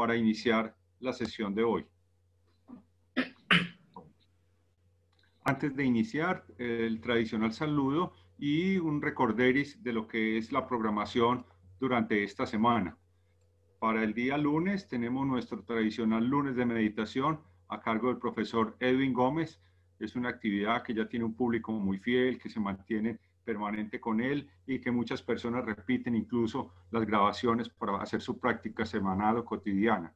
para iniciar la sesión de hoy. Antes de iniciar, el tradicional saludo y un recorderis de lo que es la programación durante esta semana. Para el día lunes tenemos nuestro tradicional lunes de meditación a cargo del profesor Edwin Gómez. Es una actividad que ya tiene un público muy fiel, que se mantiene permanente con él y que muchas personas repiten incluso las grabaciones para hacer su práctica semanal o cotidiana.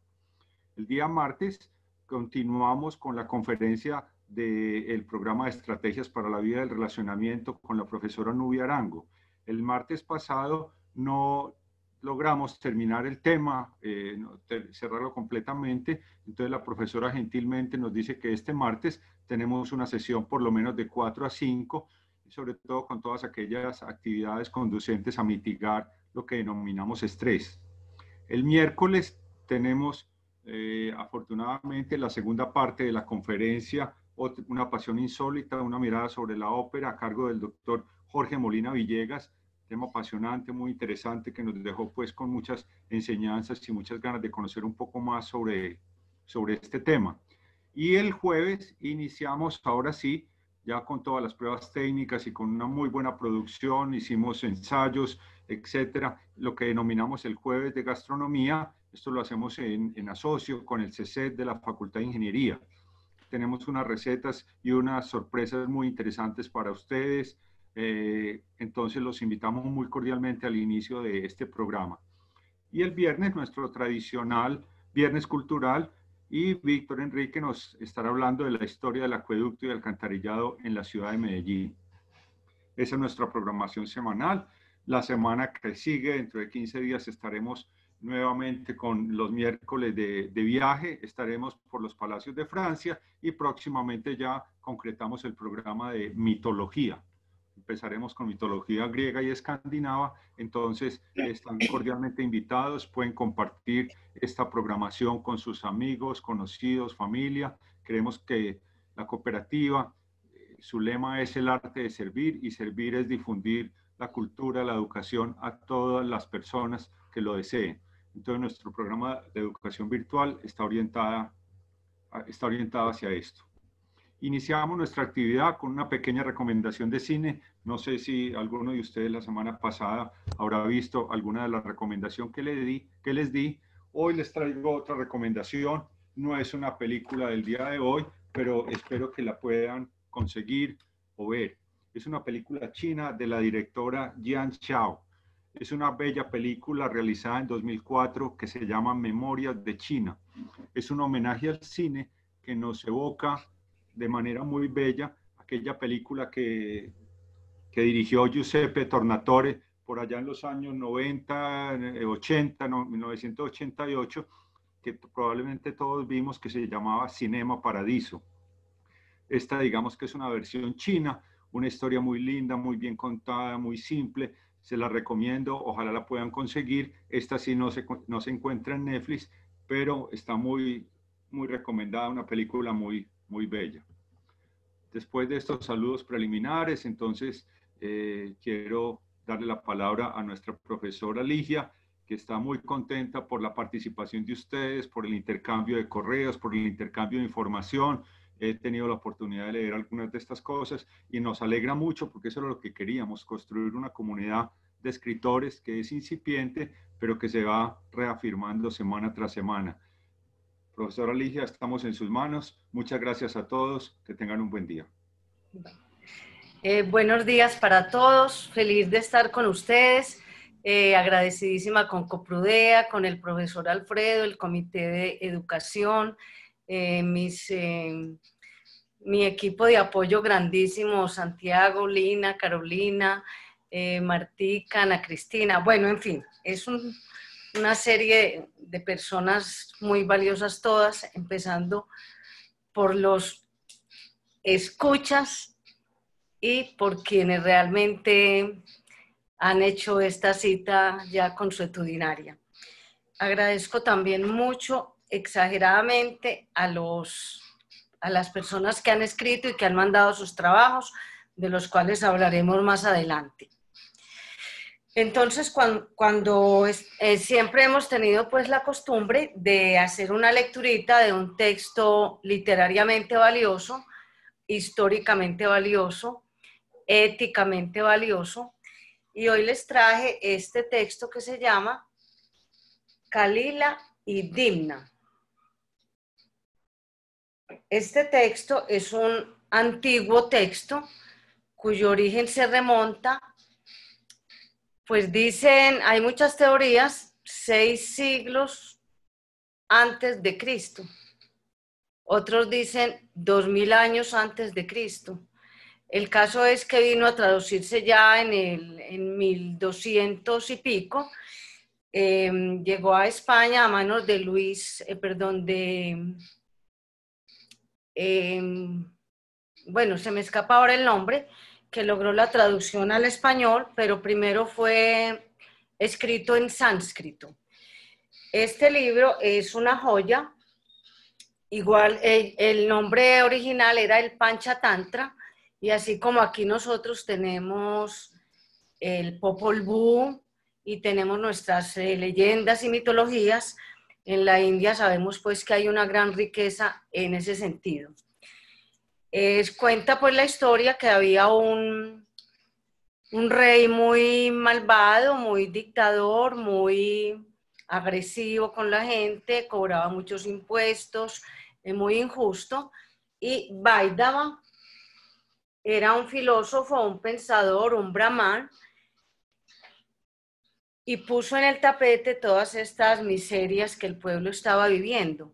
El día martes continuamos con la conferencia del programa de estrategias para la vida del relacionamiento con la profesora Nubia Arango. El martes pasado no logramos terminar el tema, cerrarlo completamente, entonces la profesora gentilmente nos dice que este martes tenemos una sesión por lo menos de 4 a 5, sobre todo con todas aquellas actividades conducentes a mitigar lo que denominamos estrés. El miércoles tenemos afortunadamente la segunda parte de la conferencia Una pasión insólita, una mirada sobre la ópera a cargo del doctor Jorge Molina Villegas, tema apasionante, muy interesante, que nos dejó pues con muchas enseñanzas y muchas ganas de conocer un poco más sobre este tema. Y el jueves iniciamos ahora sí, ya con todas las pruebas técnicas y con una muy buena producción, hicimos ensayos, etcétera, lo que denominamos el jueves de gastronomía. Esto lo hacemos en asocio con el CCET de la Facultad de Ingeniería. Tenemos unas recetas y unas sorpresas muy interesantes para ustedes. Entonces los invitamos muy cordialmente al inicio de este programa. Y el viernes, nuestro tradicional viernes cultural, y Víctor Enrique nos estará hablando de la historia del acueducto y del alcantarillado en la ciudad de Medellín. Esa es nuestra programación semanal. La semana que sigue, dentro de 15 días, estaremos nuevamente con los miércoles de viaje, estaremos por los palacios de Francia y próximamente ya concretamos el programa de mitología. Empezaremos con mitología griega y escandinava, entonces están cordialmente invitados, pueden compartir esta programación con sus amigos, conocidos, familia. Creemos que la cooperativa, su lema es el arte de servir, y servir es difundir la cultura, la educación a todas las personas que lo deseen. Entonces, nuestro programa de educación virtual está orientado hacia esto. Iniciamos nuestra actividad con una pequeña recomendación de cine. No sé si alguno de ustedes la semana pasada habrá visto alguna de las recomendaciones que les di. Hoy les traigo otra recomendación. No es una película del día de hoy, pero espero que la puedan conseguir o ver. Es una película china de la directora Jia Zhangke. Es una bella película realizada en 2004 que se llama Memorias de China. Es un homenaje al cine que nos evoca de manera muy bella aquella película que dirigió Giuseppe Tornatore por allá en los años 90, 80, 1988, que probablemente todos vimos, que se llamaba Cinema Paradiso. Esta, digamos que es una versión china, una historia muy linda, muy bien contada, muy simple. Se la recomiendo, ojalá la puedan conseguir. Esta sí no se encuentra en Netflix, pero está muy, muy recomendada, una película muy, muy bella. Después de estos saludos preliminares, entonces quiero darle la palabra a nuestra profesora Ligia, que está muy contenta por la participación de ustedes, por el intercambio de correos, por el intercambio de información. He tenido la oportunidad de leer algunas de estas cosas y nos alegra mucho, porque eso es lo que queríamos, construir una comunidad de escritores que es incipiente, pero que se va reafirmando semana tras semana. Profesora Ligia, estamos en sus manos. Muchas gracias a todos. Que tengan un buen día. Buenos días para todos. Feliz de estar con ustedes. Agradecidísima con Coprudea, con el profesor Alfredo, el Comité de Educación, mi equipo de apoyo grandísimo, Santiago, Lina, Carolina, Martica, Ana Cristina. Bueno, en fin, es una serie de personas muy valiosas todas, empezando por los escuchas y por quienes realmente han hecho esta cita ya consuetudinaria. Agradezco también mucho exageradamente a las personas que han escrito y que han mandado sus trabajos, de los cuales hablaremos más adelante. Entonces, siempre hemos tenido pues la costumbre de hacer una lecturita de un texto literariamente valioso, históricamente valioso, éticamente valioso, y hoy les traje este texto que se llama Kalila y Dimna. Este texto es un antiguo texto cuyo origen se remonta, pues dicen, hay muchas teorías, 6 siglos antes de Cristo. Otros dicen 2000 años antes de Cristo. El caso es que vino a traducirse ya en 1200 y pico. Llegó a España a manos de bueno, se me escapa ahora el nombre, que logró la traducción al español, pero primero fue escrito en sánscrito. Este libro es una joya. Igual el nombre original era el Pancha Tantra, y así como aquí nosotros tenemos el Popol Vuh y tenemos nuestras leyendas y mitologías, en la India sabemos pues que hay una gran riqueza en ese sentido. Cuenta pues la historia que había un rey muy malvado, muy dictador, muy agresivo con la gente, cobraba muchos impuestos, muy injusto. Y Vaidava era un filósofo, un pensador, un brahman, y puso en el tapete todas estas miserias que el pueblo estaba viviendo.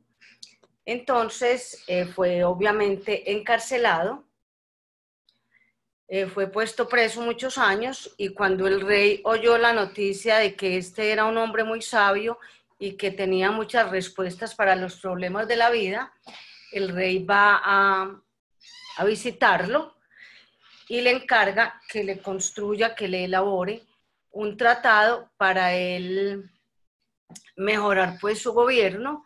Entonces fue obviamente encarcelado, fue puesto preso muchos años, y cuando el rey oyó la noticia de que este era un hombre muy sabio y que tenía muchas respuestas para los problemas de la vida, el rey va a visitarlo y le encarga que le construya, que le elabore un tratado para él mejorar pues su gobierno.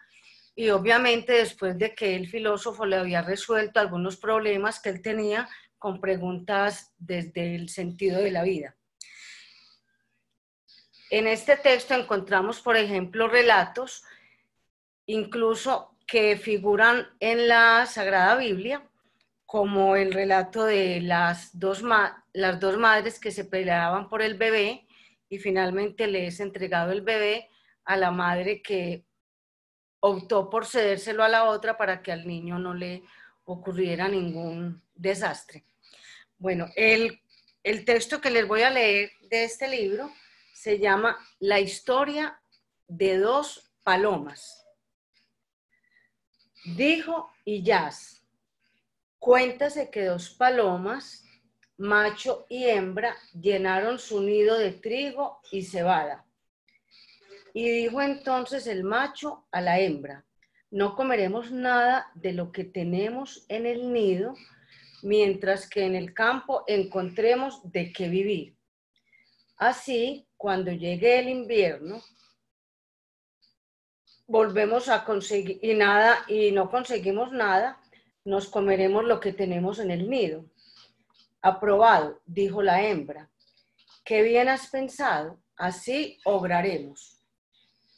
Y obviamente después de que el filósofo le había resuelto algunos problemas que él tenía con preguntas desde el sentido de la vida. En este texto encontramos, por ejemplo, relatos, incluso que figuran en la Sagrada Biblia, como el relato de las dos madres que se peleaban por el bebé y finalmente le es entregado el bebé a la madre que optó por cedérselo a la otra para que al niño no le ocurriera ningún desastre. Bueno, el texto que les voy a leer de este libro se llama La historia de dos palomas. Dijo Illaz, cuéntase que dos palomas, macho y hembra, llenaron su nido de trigo y cebada. Y dijo entonces el macho a la hembra, no comeremos nada de lo que tenemos en el nido, mientras que en el campo encontremos de qué vivir. Así, cuando llegue el invierno, volvemos a conseguir y no conseguimos nada, nos comeremos lo que tenemos en el nido. Aprobado, dijo la hembra, qué bien has pensado, así obraremos.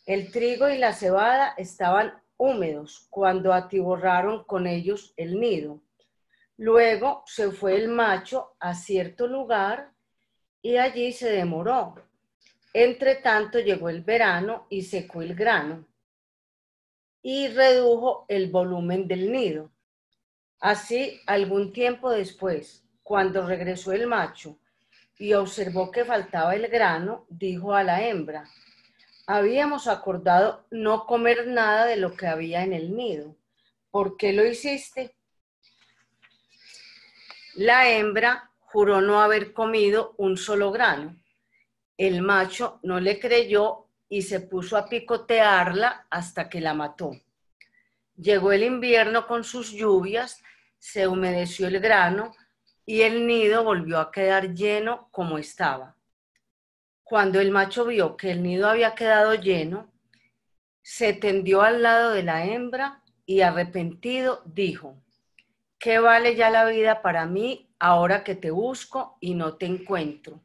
El trigo y la cebada estaban húmedos cuando atiborraron con ellos el nido. Luego se fue el macho a cierto lugar y allí se demoró. Entre tanto llegó el verano y secó el grano y redujo el volumen del nido. Así, algún tiempo después, cuando regresó el macho y observó que faltaba el grano, dijo a la hembra, habíamos acordado no comer nada de lo que había en el nido. ¿Por qué lo hiciste? La hembra juró no haber comido un solo grano. El macho no le creyó y se puso a picotearla hasta que la mató. Llegó el invierno con sus lluvias, se humedeció el grano y el nido volvió a quedar lleno como estaba. Cuando el macho vio que el nido había quedado lleno, se tendió al lado de la hembra y arrepentido dijo, ¿qué vale ya la vida para mí ahora que te busco y no te encuentro?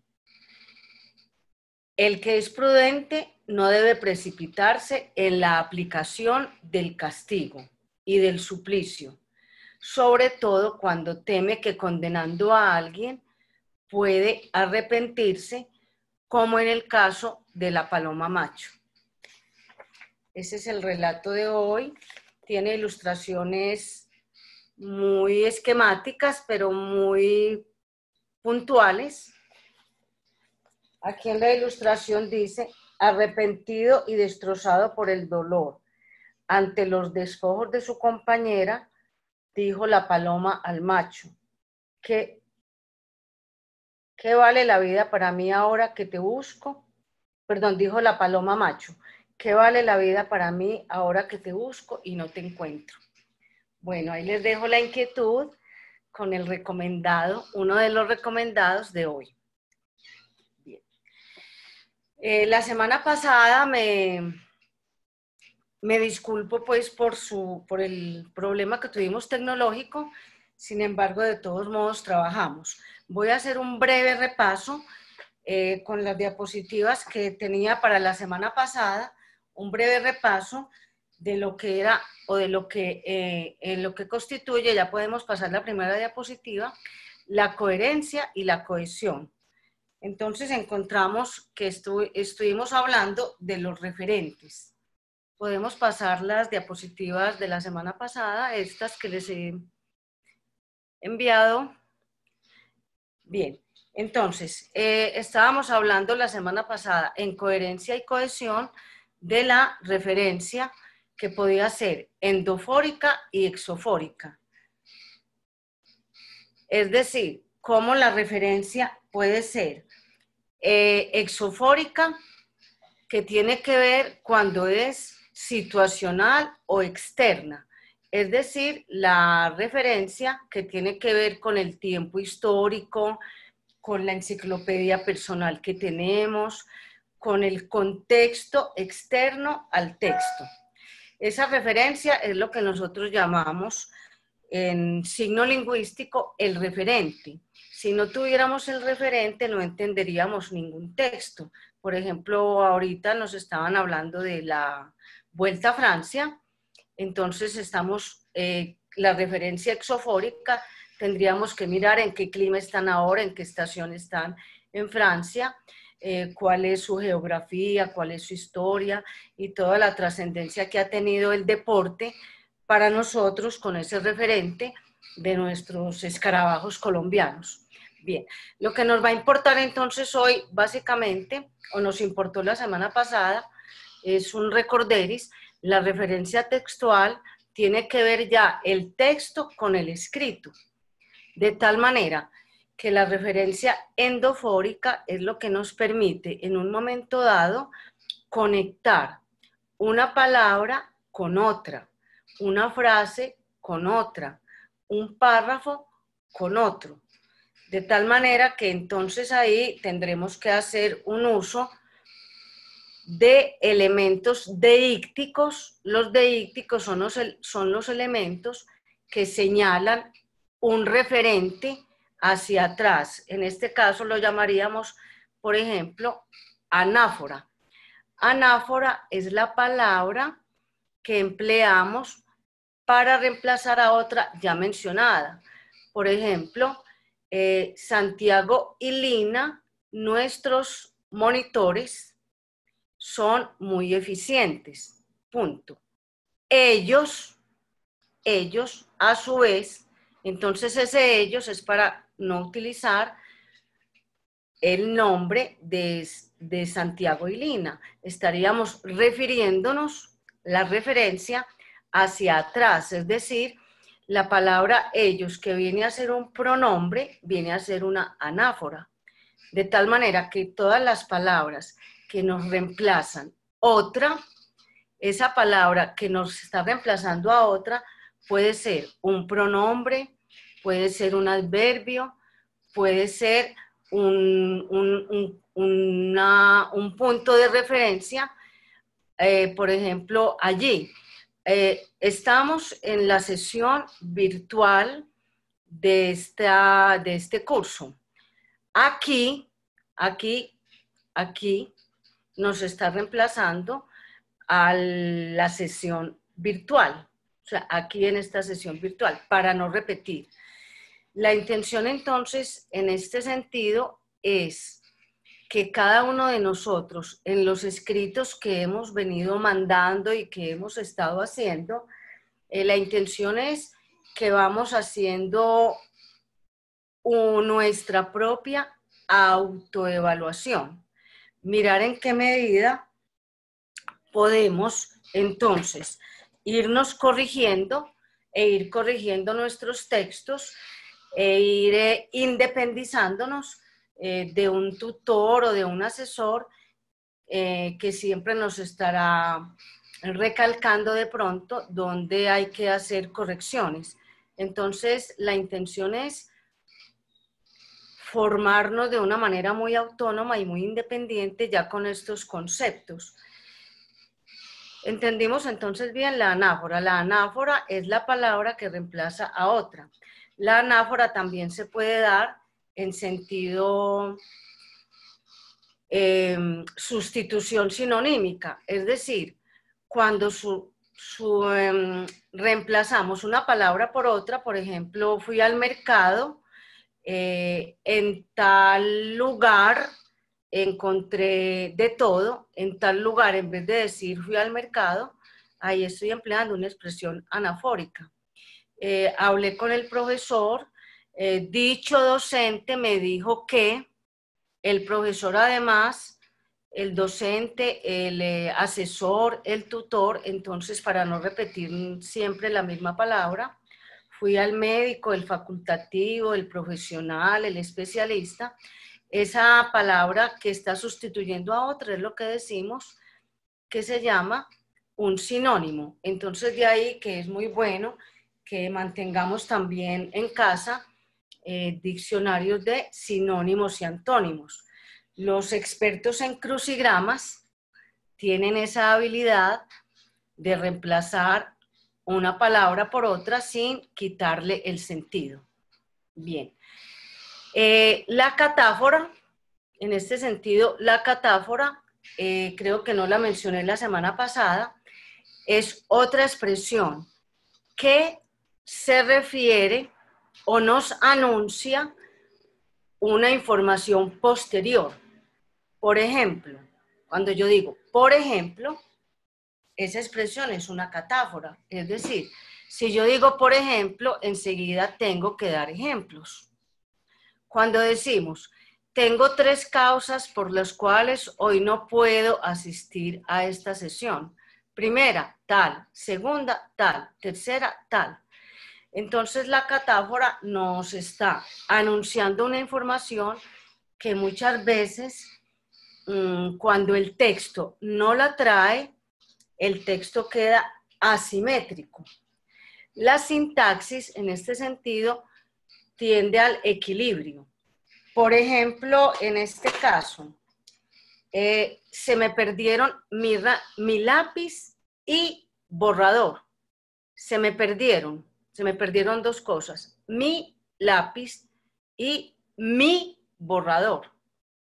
El que es prudente no debe precipitarse en la aplicación del castigo y del suplicio, sobre todo cuando teme que condenando a alguien puede arrepentirse, como en el caso de la paloma macho. Ese es el relato de hoy. Tiene ilustraciones muy esquemáticas, pero muy puntuales. Aquí en la ilustración dice: arrepentido y destrozado por el dolor, ante los despojos de su compañera, dijo la paloma al macho: ¿Qué vale la vida para mí ahora que te busco? Perdón, dijo la paloma macho: ¿qué vale la vida para mí ahora que te busco y no te encuentro? Bueno, ahí les dejo la inquietud con el recomendado, uno de los recomendados de hoy. Bien. La semana pasada me disculpo pues por el problema que tuvimos tecnológico, sin embargo de todos modos trabajamos. Voy a hacer un breve repaso con las diapositivas que tenía para la semana pasada, un breve repaso de lo que era o de lo que constituye, ya podemos pasar la primera diapositiva, la coherencia y la cohesión. Entonces encontramos que estuvimos hablando de los referentes. Podemos pasar las diapositivas de la semana pasada, estas que les he enviado. Bien, entonces, estábamos hablando la semana pasada en coherencia y cohesión de la referencia que podía ser endofórica y exofórica. Es decir, cómo la referencia puede ser exofórica, que tiene que ver cuando es situacional o externa, es decir, la referencia que tiene que ver con el tiempo histórico, con la enciclopedia personal que tenemos, con el contexto externo al texto. Esa referencia es lo que nosotros llamamos en signo lingüístico el referente. Si no tuviéramos el referente no entenderíamos ningún texto. Por ejemplo, ahorita nos estaban hablando de la Vuelta a Francia, entonces estamos, la referencia exofórica, tendríamos que mirar en qué clima están ahora, en qué estación están en Francia, cuál es su geografía, cuál es su historia y toda la trascendencia que ha tenido el deporte para nosotros con ese referente de nuestros escarabajos colombianos. Bien, lo que nos va a importar entonces hoy básicamente, o nos importó la semana pasada, es un recorderis. La referencia textual tiene que ver ya el texto con el escrito, de tal manera que la referencia endofórica es lo que nos permite en un momento dado conectar una palabra con otra, una frase con otra, un párrafo con otro, de tal manera que entonces ahí tendremos que hacer un uso de elementos deícticos. Los deícticos son los elementos que señalan un referente hacia atrás. En este caso lo llamaríamos, por ejemplo, anáfora. Anáfora es la palabra que empleamos para reemplazar a otra ya mencionada. Por ejemplo, Santiago y Lina, nuestros monitores, son muy eficientes, punto. Ellos a su vez, entonces ese ellos es para no utilizar el nombre de Santiago y Lina. Estaríamos refiriéndonos la referencia hacia atrás, es decir, la palabra ellos que viene a ser un pronombre, viene a ser una anáfora, de tal manera que todas las palabras que nos reemplazan otra, esa palabra que nos está reemplazando a otra puede ser un pronombre, puede ser un adverbio, puede ser un punto de referencia. Por ejemplo, allí estamos en la sesión virtual de este curso. Aquí nos está reemplazando a la sesión virtual, o sea, aquí en esta sesión virtual, para no repetir. La intención entonces, en este sentido, es que cada uno de nosotros, en los escritos que hemos venido mandando y que hemos estado haciendo, la intención es que vamos haciendo nuestra propia autoevaluación. Mirar en qué medida podemos entonces irnos corrigiendo e ir corrigiendo nuestros textos e ir independizándonos de un tutor o de un asesor que siempre nos estará recalcando de pronto dónde hay que hacer correcciones. Entonces la intención es formarnos de una manera muy autónoma y muy independiente ya con estos conceptos. Entendimos entonces bien la anáfora. La anáfora es la palabra que reemplaza a otra. La anáfora también se puede dar en sentido sustitución sinonímica, es decir, cuando reemplazamos una palabra por otra. Por ejemplo, fui al mercado, en tal lugar encontré de todo. En tal lugar, en vez de decir fui al mercado, ahí estoy empleando una expresión anafórica. Hablé con el profesor, dicho docente me dijo que el profesor, además, el docente, el asesor, el tutor. Entonces, para no repetir siempre la misma palabra, fui al médico, el facultativo, el profesional, el especialista. Esa palabra que está sustituyendo a otra es lo que decimos que se llama un sinónimo. Entonces, de ahí que es muy bueno que mantengamos también en casa diccionarios de sinónimos y antónimos. Los expertos en crucigramas tienen esa habilidad de reemplazar una palabra por otra sin quitarle el sentido. Bien. La catáfora, en este sentido, la catáfora, creo que no la mencioné la semana pasada, es otra expresión que se refiere o nos anuncia una información posterior. Por ejemplo, cuando yo digo, por ejemplo, esa expresión es una catáfora. Es decir, si yo digo, por ejemplo, enseguida tengo que dar ejemplos. Cuando decimos, tengo 3 causas por las cuales hoy no puedo asistir a esta sesión. Primera, tal. Segunda, tal. Tercera, tal. Entonces la catáfora nos está anunciando una información que muchas veces cuando el texto no la trae, el texto queda asimétrico. La sintaxis en este sentido tiende al equilibrio. Por ejemplo, en este caso, se me perdieron mi lápiz y borrador. Se me perdieron 2 cosas, mi lápiz y mi borrador.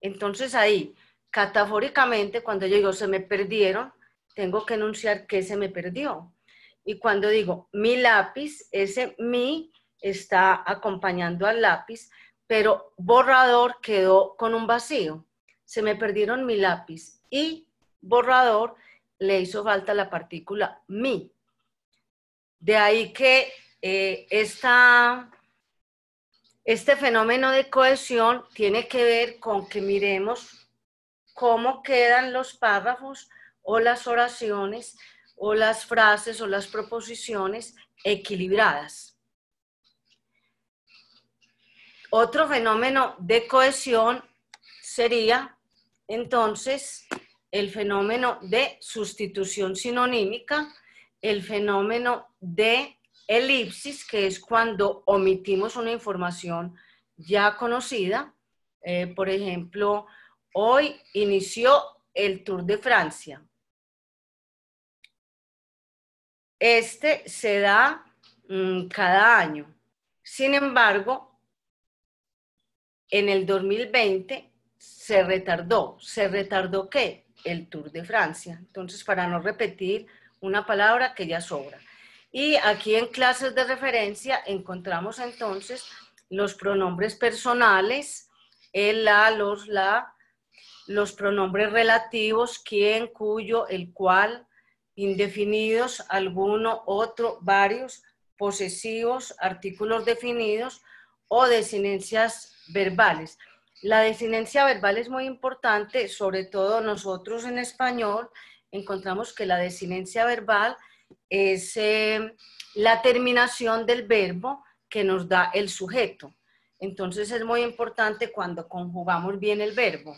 Entonces ahí, catafóricamente, cuando yo digo se me perdieron, tengo que enunciar qué se me perdió. Y cuando digo mi lápiz, ese mi está acompañando al lápiz, pero borrador quedó con un vacío. Se me perdieron mi lápiz y borrador, le hizo falta la partícula mi. De ahí que este fenómeno de cohesión tiene que ver con que miremos cómo quedan los párrafos o las oraciones o las frases o las proposiciones equilibradas. Otro fenómeno de cohesión sería, entonces, el fenómeno de sustitución sinonímica, el fenómeno de elipsis, que es cuando omitimos una información ya conocida. Por ejemplo, hoy inició el Tour de Francia. Este se da cada año. Sin embargo, en el 2020 se retardó. ¿Se retardó qué? el Tour de Francia. Entonces, para no repetir una palabra que ya sobra. Y aquí en clases de referencia encontramos entonces los pronombres personales, el, la, los, la, los pronombres relativos, quién, cuyo, el cual, indefinidos, alguno, otro, varios, posesivos, artículos definidos o desinencias verbales. La desinencia verbal es muy importante, sobre todo nosotros en español encontramos que la desinencia verbal es la terminación del verbo que nos da el sujeto. Entonces es muy importante cuando conjugamos bien el verbo.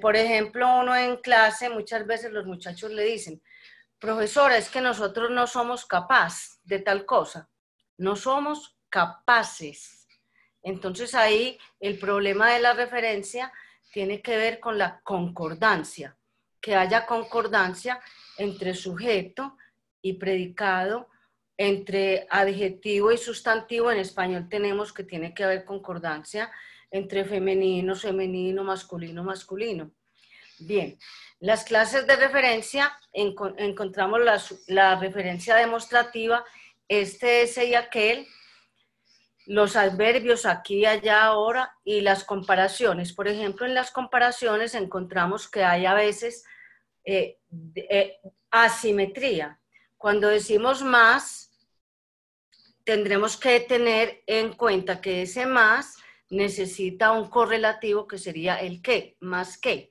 Por ejemplo, uno en clase, muchas veces los muchachos le dicen, profesora, es que nosotros no somos capaces de tal cosa, no somos capaces. Entonces ahí el problema de la referencia tiene que ver con la concordancia, que haya concordancia entre sujeto y predicado, entre adjetivo y sustantivo. En español tenemos que tiene que haber concordancia entre femenino, femenino, masculino, masculino. Bien, las clases de referencia, encontramos la referencia demostrativa, este, ese y aquel, los adverbios aquí, allá, ahora y las comparaciones. Por ejemplo, en las comparaciones encontramos que hay a veces asimetría. Cuando decimos más, tendremos que tener en cuenta que ese más necesita un correlativo que sería el que, más que.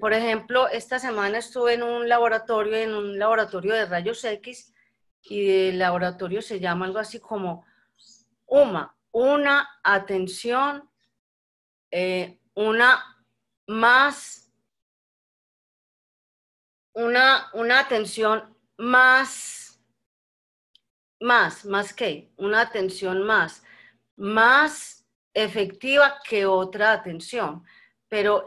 Por ejemplo, esta semana estuve en un laboratorio de rayos X y el laboratorio se llama algo así como una atención, una atención más efectiva que otra atención, pero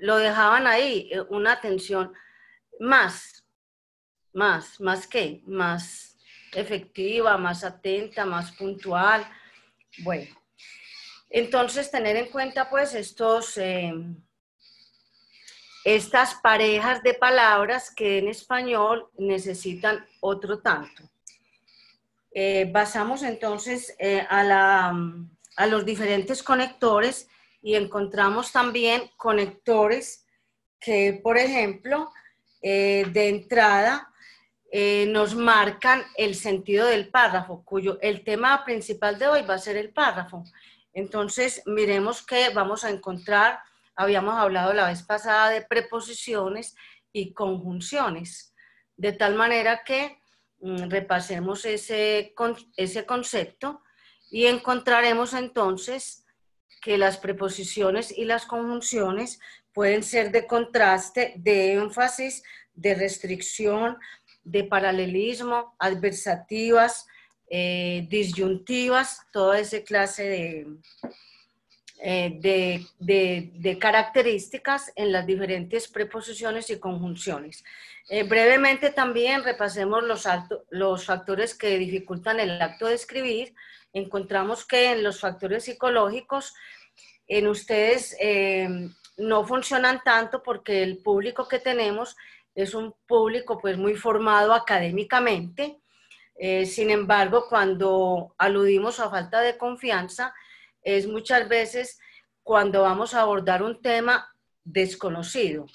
lo dejaban ahí, una atención más efectiva, más atenta, más puntual. Bueno, entonces tener en cuenta pues estas parejas de palabras que en español necesitan otro tanto. Basamos entonces a los diferentes conectores y encontramos también conectores que, por ejemplo, de entrada nos marcan el sentido del párrafo, cuyo el tema principal de hoy va a ser el párrafo. Entonces miremos que vamos a encontrar, habíamos hablado la vez pasada de preposiciones y conjunciones, de tal manera que repasemos ese concepto y encontraremos entonces que las preposiciones y las conjunciones pueden ser de contraste, de énfasis, de restricción, de paralelismo, adversativas, disyuntivas, toda esa clase de características en las diferentes preposiciones y conjunciones. Brevemente también repasemos los factores que dificultan el acto de escribir. Encontramos que en los factores psicológicos, en ustedes no funcionan tanto porque el público que tenemos es un público pues muy formado académicamente. Sin embargo, cuando aludimos a falta de confianza, es muchas veces cuando vamos a abordar un tema desconocido.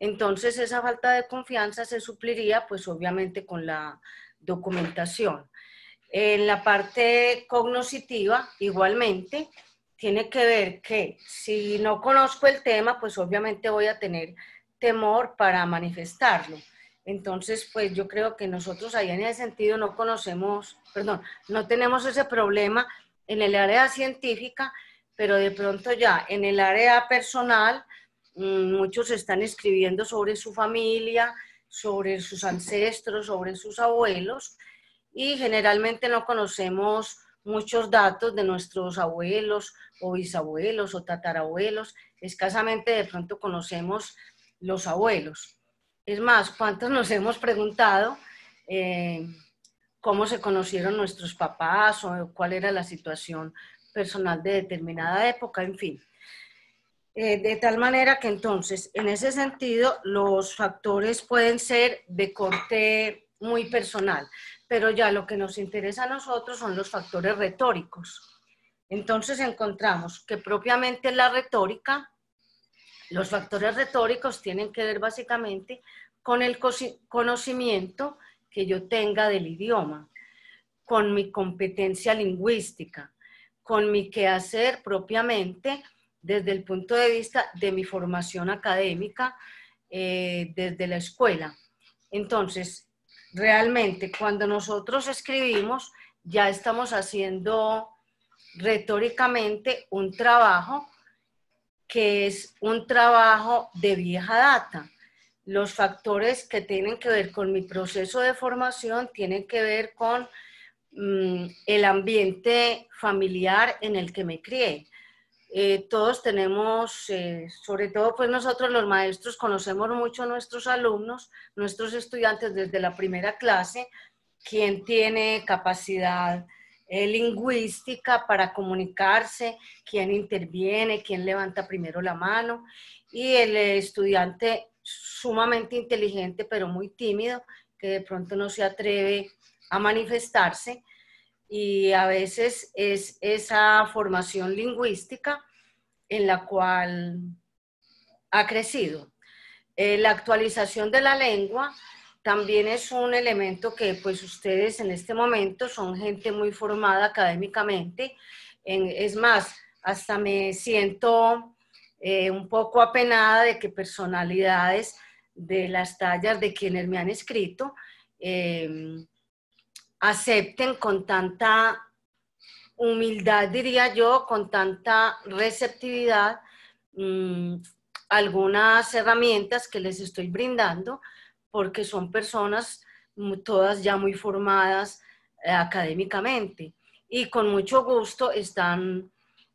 Entonces esa falta de confianza se supliría pues obviamente con la documentación. En la parte cognoscitiva igualmente tiene que ver que si no conozco el tema pues obviamente voy a tener temor para manifestarlo. Entonces, pues yo creo que nosotros ahí en ese sentido no tenemos ese problema en el área científica, pero de pronto ya en el área personal muchos están escribiendo sobre su familia, sobre sus ancestros, sobre sus abuelos y generalmente no conocemos muchos datos de nuestros abuelos o bisabuelos o tatarabuelos, escasamente de pronto conocemos los abuelos. Es más, ¿cuántos nos hemos preguntado cómo se conocieron nuestros papás o cuál era la situación personal de determinada época? En fin, De tal manera que entonces, en ese sentido, los factores pueden ser de corte muy personal, pero ya lo que nos interesa a nosotros son los factores retóricos. Entonces encontramos que propiamente la retórica, los factores retóricos tienen que ver básicamente con el conocimiento que yo tenga del idioma, con mi competencia lingüística, con mi quehacer propiamente desde el punto de vista de mi formación académica desde la escuela. Entonces, realmente cuando nosotros escribimos ya estamos haciendo retóricamente un trabajo que es un trabajo de vieja data. Los factores que tienen que ver con mi proceso de formación tienen que ver con el ambiente familiar en el que me crié. Todos tenemos, sobre todo pues nosotros los maestros conocemos mucho a nuestros alumnos, nuestros estudiantes desde la primera clase, quién tiene capacidad lingüística para comunicarse, quién interviene, quién levanta primero la mano y el estudiante sumamente inteligente pero muy tímido que de pronto no se atreve a manifestarse. Y a veces es esa formación lingüística en la cual ha crecido. La actualización de la lengua también es un elemento que pues ustedes en este momento son gente muy formada académicamente. Es más, hasta me siento un poco apenada de que personalidades de las tallas de quienes me han escrito acepten con tanta humildad, diría yo, con tanta receptividad algunas herramientas que les estoy brindando, porque son personas todas ya muy formadas académicamente y con mucho gusto están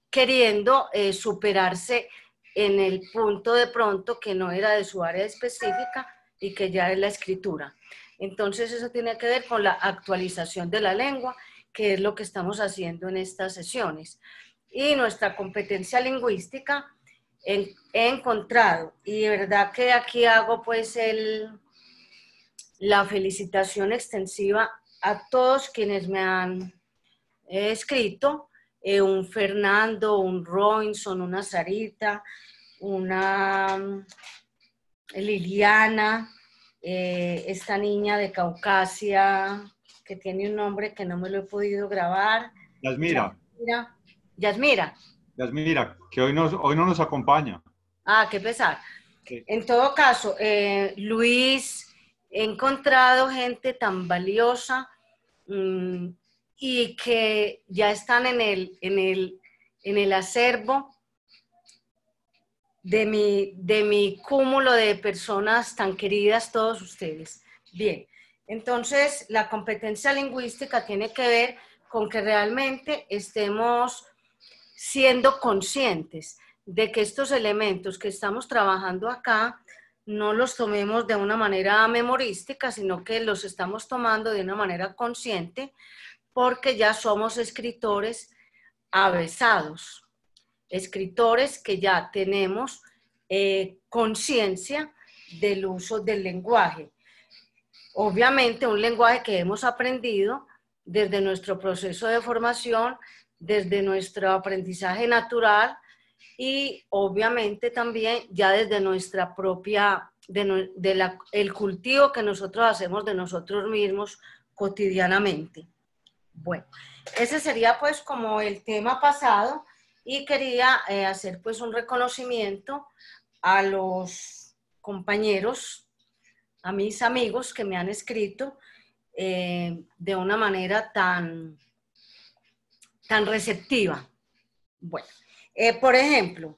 queriendo superarse en el punto de pronto que no era de su área específica y que ya es la escritura. Entonces eso tiene que ver con la actualización de la lengua, que es lo que estamos haciendo en estas sesiones. Y nuestra competencia lingüística he encontrado, y de verdad que aquí hago pues la felicitación extensiva a todos quienes me han escrito, un Fernando, un Robinson, una Sarita, una Liliana, esta niña de Caucasia que tiene un nombre que no me lo he podido grabar. Yasmira. Yasmira. Yasmira, que hoy no nos acompaña. Ah, qué pesar. Sí. En todo caso, Luis, he encontrado gente tan valiosa y que ya están en el acervo de mi cúmulo de personas tan queridas, todos ustedes. Bien, entonces la competencia lingüística tiene que ver con que realmente estemos siendo conscientes de que estos elementos que estamos trabajando acá no los tomemos de una manera memorística, sino que los estamos tomando de una manera consciente porque ya somos escritores avesados. Escritores que ya tenemos conciencia del uso del lenguaje. Obviamente un lenguaje que hemos aprendido desde nuestro proceso de formación, desde nuestro aprendizaje natural y obviamente también ya desde nuestra propia, el cultivo que nosotros hacemos de nosotros mismos cotidianamente. Bueno, ese sería pues como el tema pasado. Y quería hacer pues un reconocimiento a los compañeros, a mis amigos que me han escrito de una manera tan receptiva. Bueno, por ejemplo,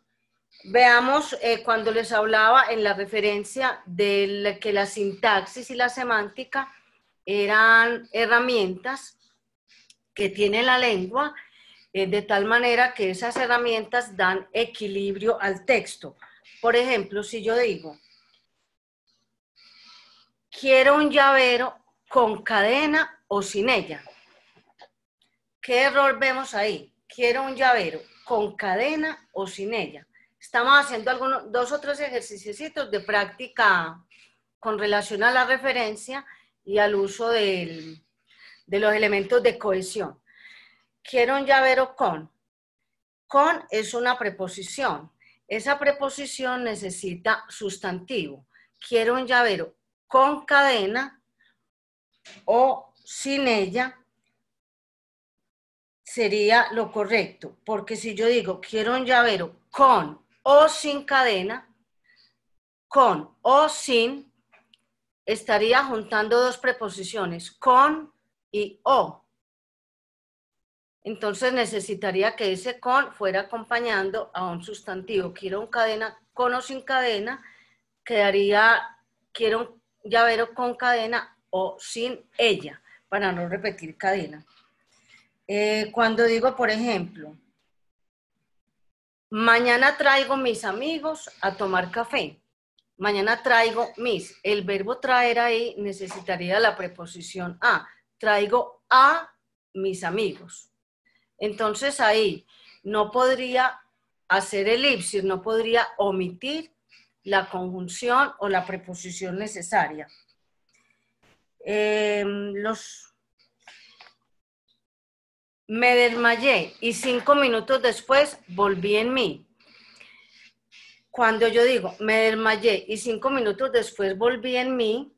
veamos cuando les hablaba en la referencia de que la sintaxis y la semántica eran herramientas que tiene la lengua, de tal manera que esas herramientas dan equilibrio al texto. Por ejemplo, si yo digo, quiero un llavero con cadena o sin ella. ¿Qué error vemos ahí? Quiero un llavero con cadena o sin ella. Estamos haciendo algunos, dos o tres ejercicios de práctica con relación a la referencia y al uso de los elementos de cohesión. Quiero un llavero con. Con es una preposición. Esa preposición necesita sustantivo. Quiero un llavero con cadena o sin ella sería lo correcto. Porque si yo digo quiero un llavero con o sin cadena, con o sin, estaría juntando dos preposiciones, con y o. Entonces necesitaría que ese con fuera acompañando a un sustantivo. Quiero un cadena con o sin cadena, quedaría quiero un llavero con cadena o sin ella, para no repetir cadena. Cuando digo, por ejemplo, mañana traigo mis amigos a tomar café. Mañana traigo mis. El verbo traer ahí necesitaría la preposición a. Traigo a mis amigos. Entonces ahí no podría hacer elipsis, no podría omitir la conjunción o la preposición necesaria. Me desmayé y 5 minutos después volví en mí. Cuando yo digo me desmayé y 5 minutos después volví en mí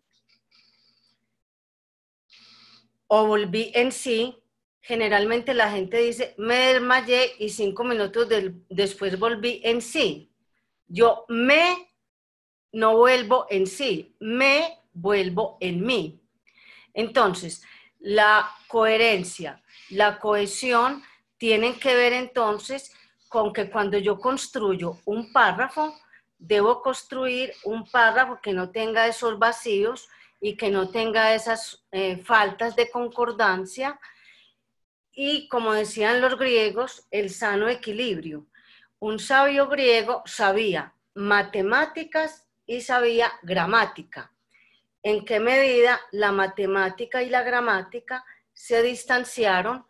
o volví en sí, generalmente la gente dice me desmayé y 5 minutos después volví en sí. Yo me no vuelvo en sí, me vuelvo en mí. Entonces, la coherencia, la cohesión tienen que ver entonces con que cuando yo construyo un párrafo, debo construir un párrafo que no tenga esos vacíos y que no tenga esas faltas de concordancia y, como decían los griegos, el sano equilibrio. Un sabio griego sabía matemáticas y sabía gramática. ¿En qué medida la matemática y la gramática se distanciaron?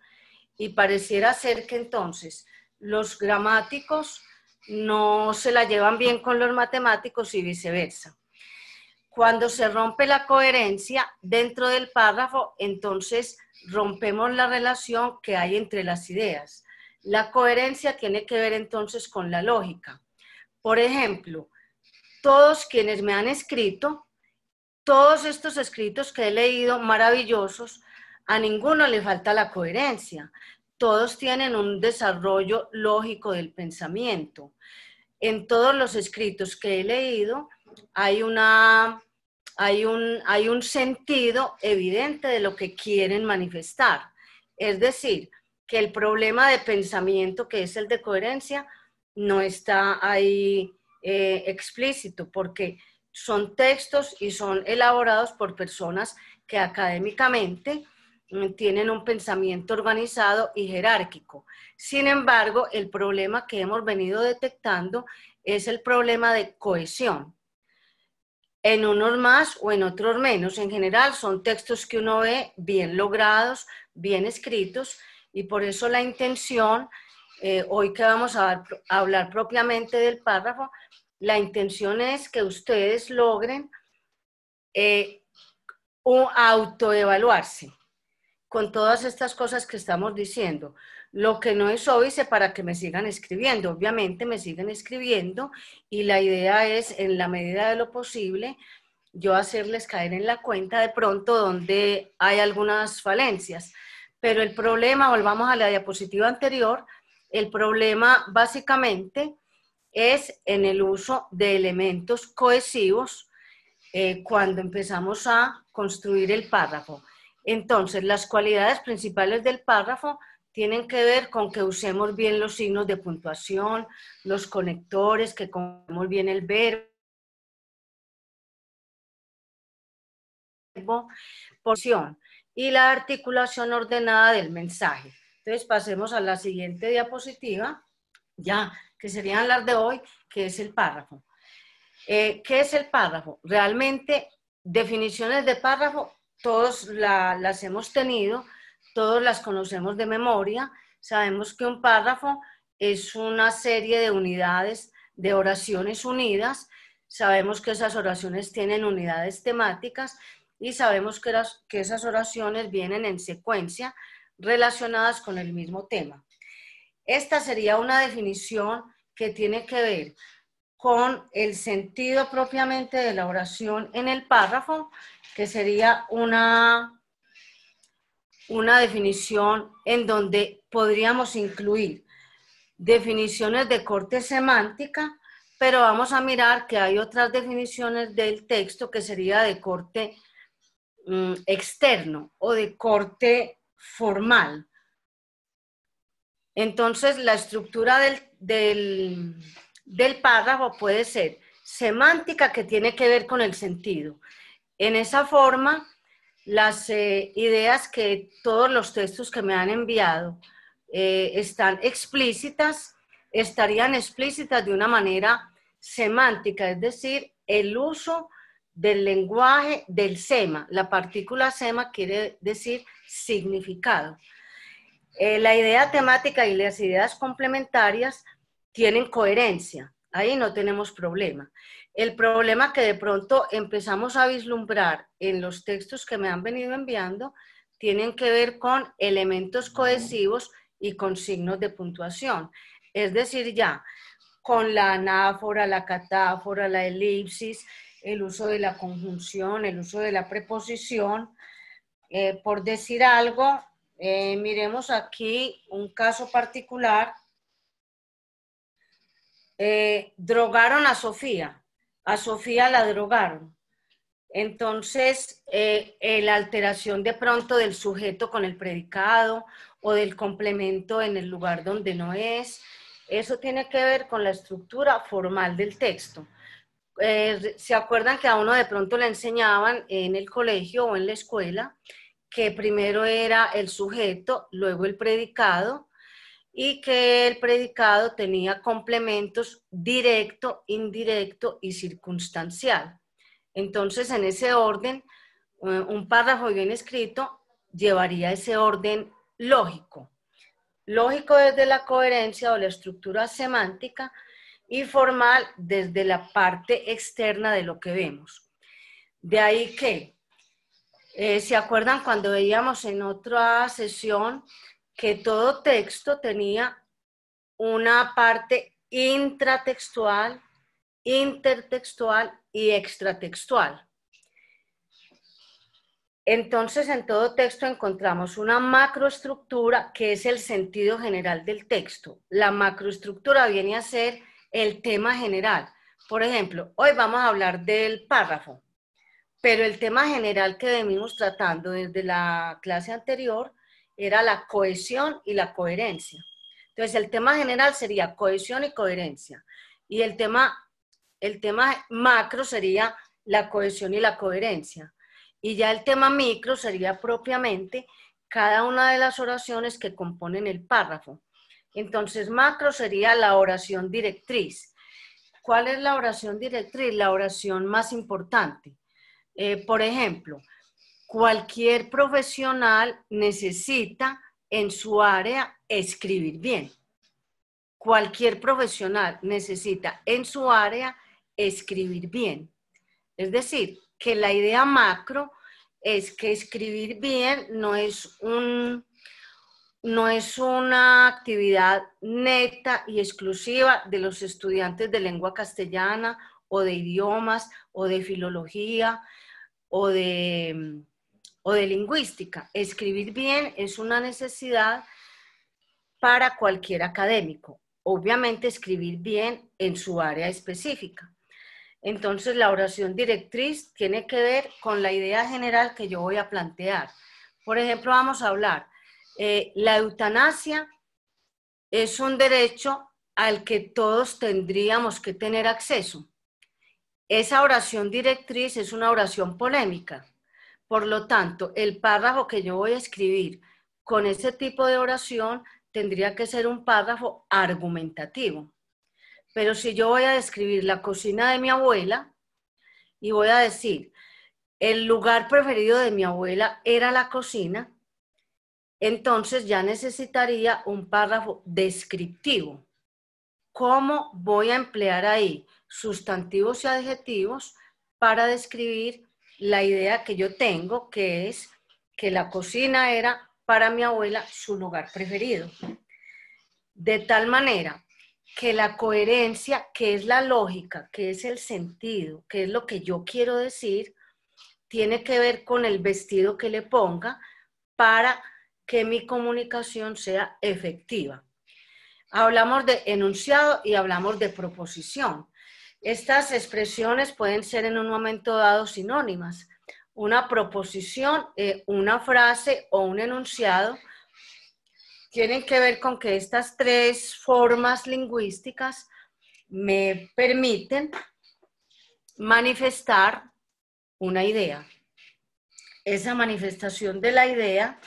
Y pareciera ser que entonces los gramáticos no se la llevan bien con los matemáticos y viceversa. Cuando se rompe la coherencia dentro del párrafo, entonces rompemos la relación que hay entre las ideas. La coherencia tiene que ver entonces con la lógica. Por ejemplo, todos quienes me han escrito, todos estos escritos que he leído maravillosos, a ninguno le falta la coherencia. Todos tienen un desarrollo lógico del pensamiento. En todos los escritos que he leído hay un sentido evidente de lo que quieren manifestar. Es decir, que el problema de pensamiento, que es el de coherencia, no está ahí explícito, porque son textos y son elaborados por personas que académicamente tienen un pensamiento organizado y jerárquico. Sin embargo, el problema que hemos venido detectando es el problema de cohesión. En unos más o en otros menos. En general son textos que uno ve bien logrados, bien escritos, y por eso la intención, hoy que vamos a hablar propiamente del párrafo, la intención es que ustedes logren autoevaluarse con todas estas cosas que estamos diciendo. Lo que no es óbice para que me sigan escribiendo. Obviamente me siguen escribiendo y la idea es, en la medida de lo posible, yo hacerles caer en la cuenta de pronto donde hay algunas falencias. Pero el problema, volvamos a la diapositiva anterior, el problema básicamente es en el uso de elementos cohesivos cuando empezamos a construir el párrafo. Entonces, las cualidades principales del párrafo tienen que ver con que usemos bien los signos de puntuación, los conectores, que conectemos bien el verbo, porción y la articulación ordenada del mensaje. Entonces, pasemos a la siguiente diapositiva, ya, que serían las de hoy, que es el párrafo. ¿Qué es el párrafo? Realmente, definiciones de párrafo todos las hemos tenido, todos las conocemos de memoria. Sabemos que un párrafo es una serie de unidades de oraciones unidas. Sabemos que esas oraciones tienen unidades temáticas y sabemos que esas oraciones vienen en secuencia relacionadas con el mismo tema. Esta sería una definición que tiene que ver con el sentido propiamente de la oración en el párrafo, que sería una definición en donde podríamos incluir definiciones de corte semántica, pero vamos a mirar que hay otras definiciones del texto que sería de corte externo o de corte formal. Entonces, la estructura del párrafo puede ser semántica, que tiene que ver con el sentido. En esa forma, las ideas que todos los textos que me han enviado están explícitas, estarían explícitas de una manera semántica, es decir, el uso del lenguaje del sema. La partícula sema quiere decir significado. La idea temática y las ideas complementarias tienen coherencia, ahí no tenemos problema. El problema que de pronto empezamos a vislumbrar en los textos que me han venido enviando tienen que ver con elementos cohesivos y con signos de puntuación. Es decir, ya con la anáfora, la catáfora, la elipsis, el uso de la conjunción, el uso de la preposición, por decir algo. Miremos aquí un caso particular. Drogaron a Sofía. A Sofía la drogaron. Entonces, la alteración de pronto del sujeto con el predicado o del complemento en el lugar donde no es, eso tiene que ver con la estructura formal del texto. ¿Se acuerdan que a uno de pronto le enseñaban en el colegio o en la escuela que primero era el sujeto, luego el predicado, y que el predicado tenía complementos directo, indirecto y circunstancial? Entonces, en ese orden, un párrafo bien escrito llevaría ese orden lógico. Lógico desde la coherencia o la estructura semántica y formal desde la parte externa de lo que vemos. De ahí que, ¿se acuerdan cuando veíamos en otra sesión que todo texto tenía una parte intratextual, intertextual y extratextual? Entonces, en todo texto encontramos una macroestructura que es el sentido general del texto. La macroestructura viene a ser el tema general. Por ejemplo, hoy vamos a hablar del párrafo, pero el tema general que venimos tratando desde la clase anterior era la cohesión y la coherencia. Entonces, el tema general sería cohesión y coherencia. Y el tema macro sería la cohesión y la coherencia. Y ya el tema micro sería propiamente cada una de las oraciones que componen el párrafo. Entonces, macro sería la oración directriz. ¿Cuál es la oración directriz? La oración más importante. Por ejemplo, cualquier profesional necesita en su área escribir bien. Cualquier profesional necesita en su área escribir bien. Es decir, que la idea macro es que escribir bien no es una actividad neta y exclusiva de los estudiantes de lengua castellana o de idiomas o de filología o de lingüística. Escribir bien es una necesidad para cualquier académico. Obviamente escribir bien en su área específica. Entonces, la oración directriz tiene que ver con la idea general que yo voy a plantear. Por ejemplo, vamos a hablar, la eutanasia es un derecho al que todos tendríamos que tener acceso. Esa oración directriz es una oración polémica. Por lo tanto, el párrafo que yo voy a escribir con ese tipo de oración tendría que ser un párrafo argumentativo. Pero si yo voy a describir la cocina de mi abuela y voy a decir, el lugar preferido de mi abuela era la cocina, entonces ya necesitaría un párrafo descriptivo. ¿Cómo voy a emplear ahí sustantivos y adjetivos para describir la idea que yo tengo, que es que la cocina era para mi abuela su lugar preferido? De tal manera que la coherencia, que es la lógica, que es el sentido, que es lo que yo quiero decir, tiene que ver con el vestido que le ponga para que mi comunicación sea efectiva. Hablamos de enunciado y hablamos de proposición. Estas expresiones pueden ser en un momento dado sinónimas. Una proposición, una frase o un enunciado tienen que ver con que estas tres formas lingüísticas me permiten manifestar una idea. Esa manifestación de la idea,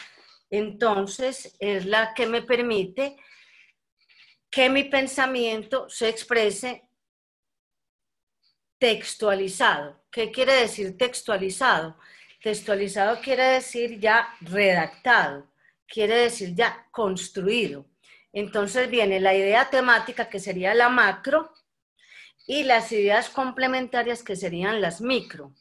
entonces, es la que me permite que mi pensamiento se exprese textualizado. ¿Qué quiere decir textualizado? Textualizado quiere decir ya redactado, quiere decir ya construido. Entonces viene la idea temática, que sería la macro, y las ideas complementarias, que serían las micro.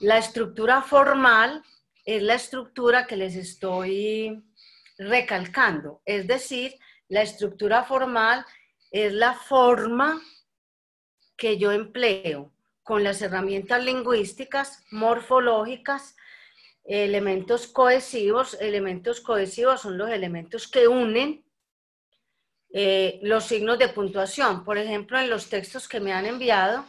La estructura formal es la estructura que les estoy recalcando, es decir, la estructura formal es la forma que yo empleo con las herramientas lingüísticas, morfológicas, elementos cohesivos. Elementos cohesivos son los elementos que unen los signos de puntuación. Por ejemplo, en los textos que me han enviado,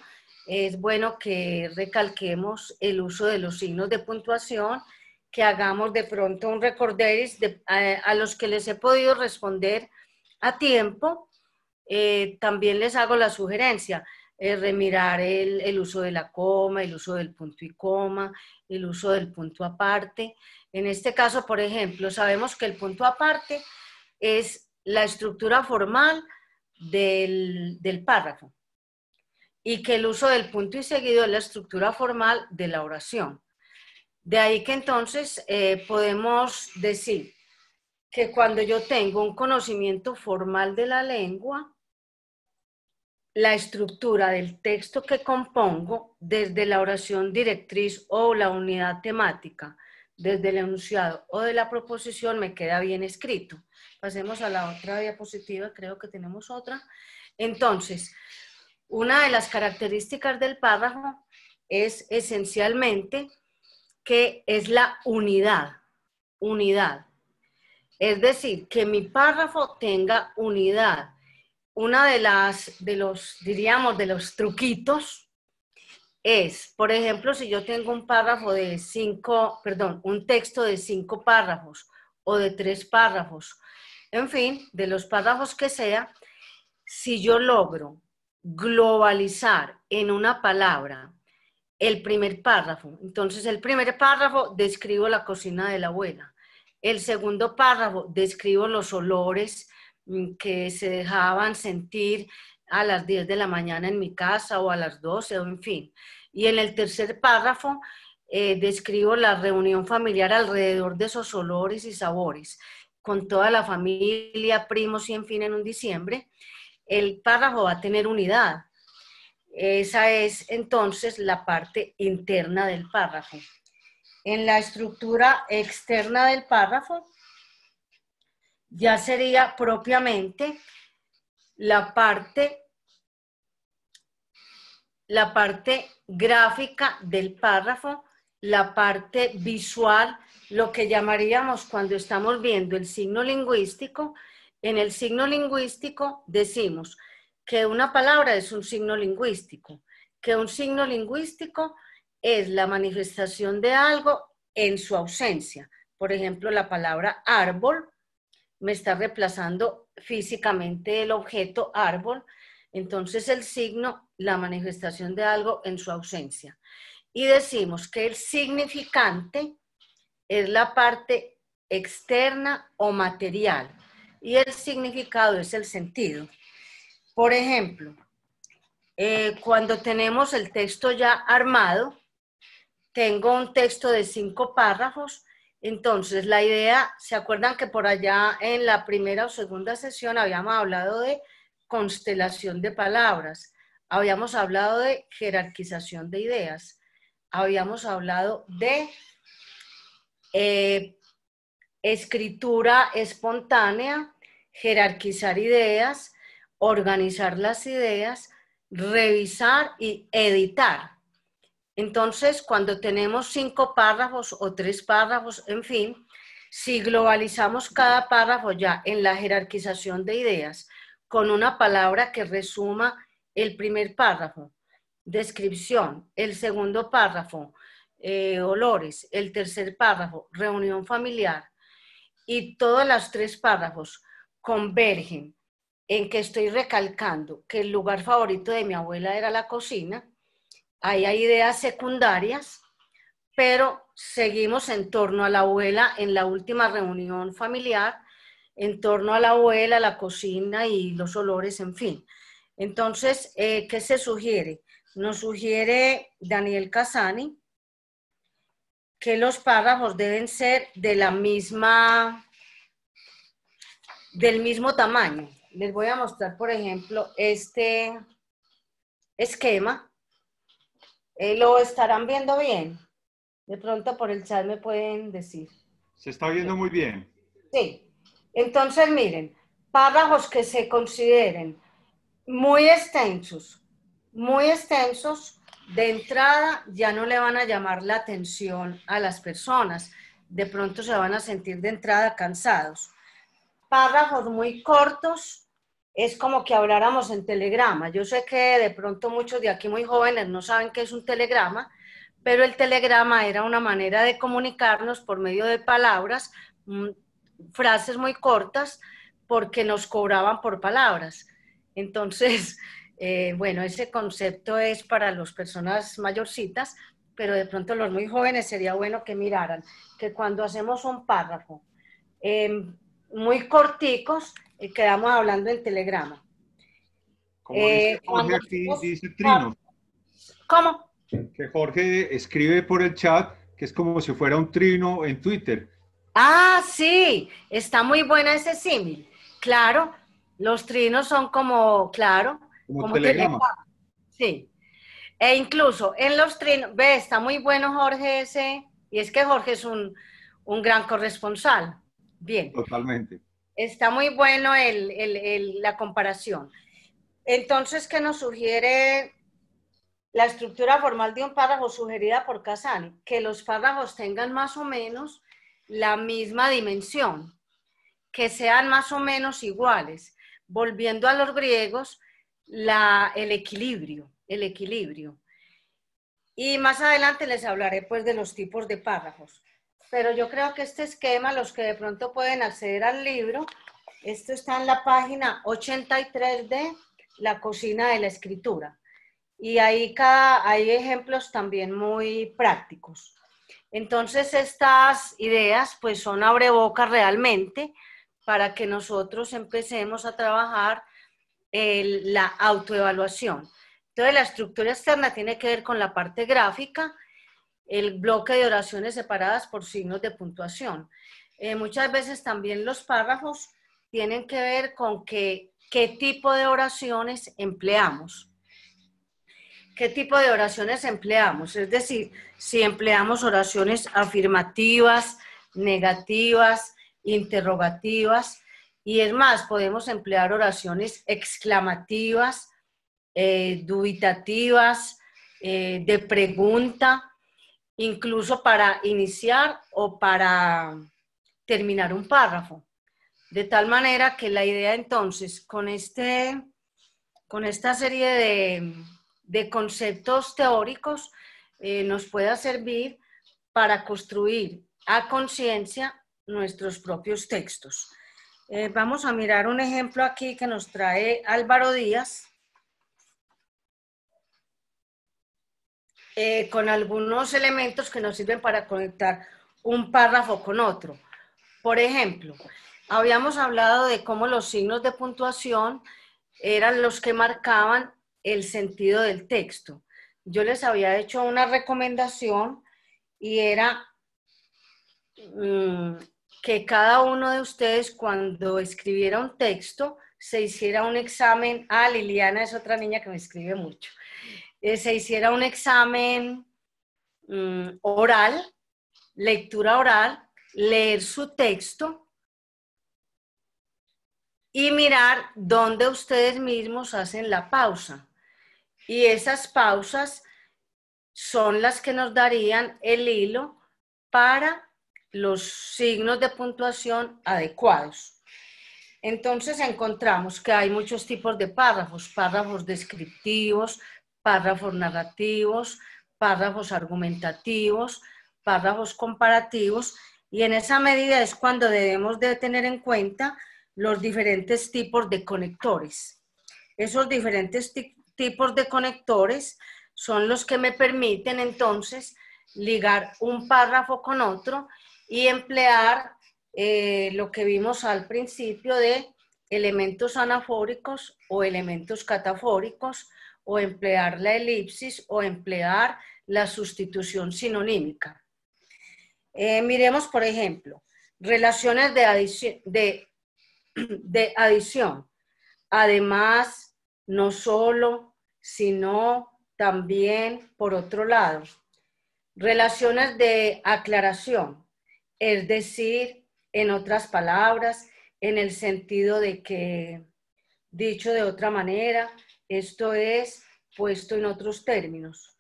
es bueno que recalquemos el uso de los signos de puntuación, que hagamos de pronto un recorderis a los que les he podido responder a tiempo. También les hago la sugerencia, remirar el uso de la coma, el uso del punto y coma, el uso del punto aparte. En este caso, por ejemplo, sabemos que el punto aparte es la estructura formal del párrafo y que el uso del punto y seguido es la estructura formal de la oración. De ahí que entonces podemos decir que cuando yo tengo un conocimiento formal de la lengua, la estructura del texto que compongo desde la oración directriz o la unidad temática, desde el enunciado o de la proposición, me queda bien escrito. Pasemos a la otra diapositiva, creo que tenemos otra. Entonces, una de las características del párrafo es esencialmente que es la unidad, es decir, que mi párrafo tenga unidad. Una de los truquitos es, por ejemplo, si yo tengo un párrafo de un texto de 5 párrafos o de 3 párrafos, en fin, de los párrafos que sea, si yo logro globalizar en una palabra el primer párrafo, entonces el primer párrafo describo la cocina de la abuela, el segundo párrafo describo los olores que se dejaban sentir a las 10 de la mañana en mi casa o a las 12, o en fin, y en el tercer párrafo describo la reunión familiar alrededor de esos olores y sabores, con toda la familia, primos y en fin, en un diciembre. El párrafo va a tener unidad. Esa es entonces la parte interna del párrafo. En la estructura externa del párrafo ya sería propiamente la parte gráfica del párrafo, la parte visual, lo que llamaríamos cuando estamos viendo el signo lingüístico. En el signo lingüístico decimos que una palabra es un signo lingüístico, que un signo lingüístico es la manifestación de algo en su ausencia. Por ejemplo, la palabra árbol me está reemplazando físicamente el objeto árbol, entonces el signo, la manifestación de algo en su ausencia. Y decimos que el significante es la parte externa o material y el significado es el sentido. Por ejemplo, cuando tenemos el texto ya armado, tengo un texto de 5 párrafos, entonces la idea, ¿se acuerdan que por allá en la primera o segunda sesión habíamos hablado de constelación de palabras, habíamos hablado de jerarquización de ideas, habíamos hablado de escritura espontánea, jerarquizar ideas, organizar las ideas, revisar y editar. Entonces, cuando tenemos 5 párrafos o 3 párrafos, en fin, si globalizamos cada párrafo ya en la jerarquización de ideas con una palabra que resuma el primer párrafo, descripción, el segundo párrafo, olores, el tercer párrafo, reunión familiar, y todas las 3 párrafos convergen en que estoy recalcando que el lugar favorito de mi abuela era la cocina. Ahí hay ideas secundarias, pero seguimos en torno a la abuela en la última reunión familiar, en torno a la abuela, la cocina y los olores, en fin. Entonces, ¿qué se sugiere? Nos sugiere Daniel Casani que los párrafos deben ser de la misma, del mismo tamaño. Les voy a mostrar, por ejemplo, este esquema. ¿Lo estarán viendo bien? De pronto por el chat me pueden decir. Se está viendo muy bien. Sí. Entonces, miren, párrafos que se consideren muy extensos, de entrada ya no le van a llamar la atención a las personas. De pronto se van a sentir de entrada cansados. Párrafos muy cortos. Es como que habláramos en telegrama. Yo sé que de pronto muchos de aquí muy jóvenes no saben qué es un telegrama, pero el telegrama era una manera de comunicarnos por medio de palabras, frases muy cortas, porque nos cobraban por palabras. Entonces, bueno, ese concepto es para las personas mayorcitas, pero de pronto los muy jóvenes sería bueno que miraran que cuando hacemos un párrafo muy corticos, y quedamos hablando en telegrama. Como dice Jorge aquí, dice Trino. ¿Cómo? Que Jorge escribe por el chat que es como si fuera un trino en Twitter. Ah, sí, está muy buena ese símil. Claro, los trinos son como, claro, como telegrama. Sí, e incluso en los trinos, ve, está muy bueno Jorge ese, y es que Jorge es un gran corresponsal. Bien. Totalmente. Está muy bueno la comparación. Entonces, ¿qué nos sugiere la estructura formal de un párrafo sugerida por Casani? Que los párrafos tengan más o menos la misma dimensión, que sean más o menos iguales. Volviendo a los griegos, el equilibrio. Y más adelante les hablaré pues de los tipos de párrafos. Pero yo creo que este esquema, los que de pronto pueden acceder al libro, esto está en la página 83 de La Cocina de la Escritura. Y ahí hay ejemplos también muy prácticos. Entonces estas ideas pues son abrebocas realmente para que nosotros empecemos a trabajar la autoevaluación. Entonces la estructura externa tiene que ver con la parte gráfica, el bloque de oraciones separadas por signos de puntuación. Muchas veces también los párrafos tienen que ver con qué tipo de oraciones empleamos. ¿Qué tipo de oraciones empleamos? Es decir, si empleamos oraciones afirmativas, negativas, interrogativas, y es más, podemos emplear oraciones exclamativas, dubitativas, de pregunta, incluso para iniciar o para terminar un párrafo. De tal manera que la idea entonces, con esta serie de conceptos teóricos, nos pueda servir para construir a conciencia nuestros propios textos. Vamos a mirar un ejemplo aquí que nos trae Álvaro Díaz. Con algunos elementos que nos sirven para conectar un párrafo con otro. Por ejemplo, habíamos hablado de cómo los signos de puntuación eran los que marcaban el sentido del texto. Yo les había hecho una recomendación y era que cada uno de ustedes cuando escribiera un texto se hiciera un examen, Liliana es otra niña que me escribe mucho, se hiciera un examen oral, lectura oral, leer su texto y mirar dónde ustedes mismos hacen la pausa. Y esas pausas son las que nos darían el hilo para los signos de puntuación adecuados. Entonces encontramos que hay muchos tipos de párrafos, párrafos descriptivos, párrafos narrativos, párrafos argumentativos, párrafos comparativos, y en esa medida es cuando debemos de tener en cuenta los diferentes tipos de conectores. Esos diferentes tipos de conectores son los que me permiten entonces ligar un párrafo con otro y emplear lo que vimos al principio de elementos anafóricos o elementos catafóricos, o emplear la elipsis o emplear la sustitución sinonímica. Miremos, por ejemplo, relaciones de adición. Además, no solo, sino, también, por otro lado. Relaciones de aclaración, es decir, en otras palabras, en el sentido de que, dicho de otra manera, esto es, puesto en otros términos.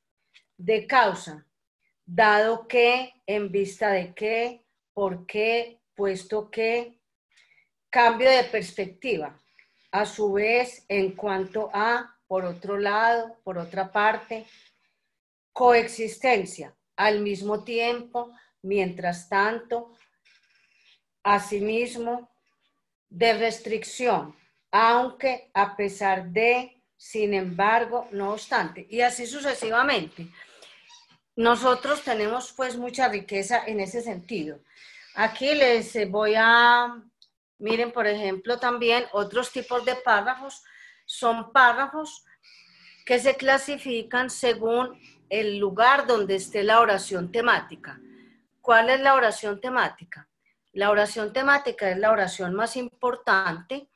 De causa, dado que, en vista de que, por qué, puesto que. Cambio de perspectiva, a su vez, en cuanto a, por otro lado, por otra parte. Coexistencia, al mismo tiempo, mientras tanto, asimismo. De restricción, aunque, a pesar de, sin embargo, no obstante, y así sucesivamente. Nosotros tenemos pues mucha riqueza en ese sentido. Aquí les voy a, miren por ejemplo también otros tipos de párrafos, son párrafos que se clasifican según el lugar donde esté la oración temática. ¿Cuál es la oración temática? La oración temática es la oración más importante,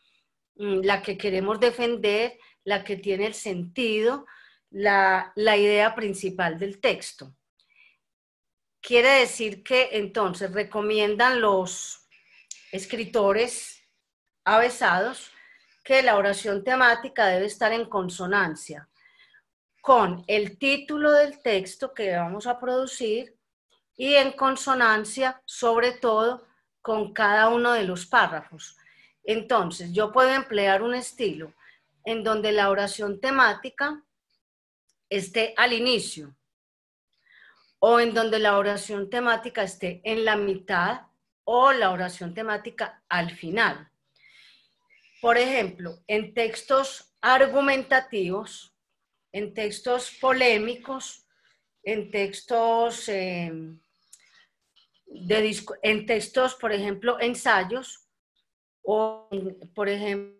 la que queremos defender, la que tiene el sentido, la idea principal del texto. Quiere decir que entonces recomiendan los escritores avesados que la oración temática debe estar en consonancia con el título del texto que vamos a producir y en consonancia sobre todo con cada uno de los párrafos. Entonces yo puedo emplear un estilo en donde la oración temática esté al inicio, o en donde la oración temática esté en la mitad, o la oración temática al final. Por ejemplo, en textos argumentativos, en textos polémicos, en textos, en textos, por ejemplo, ensayos, o por ejemplo,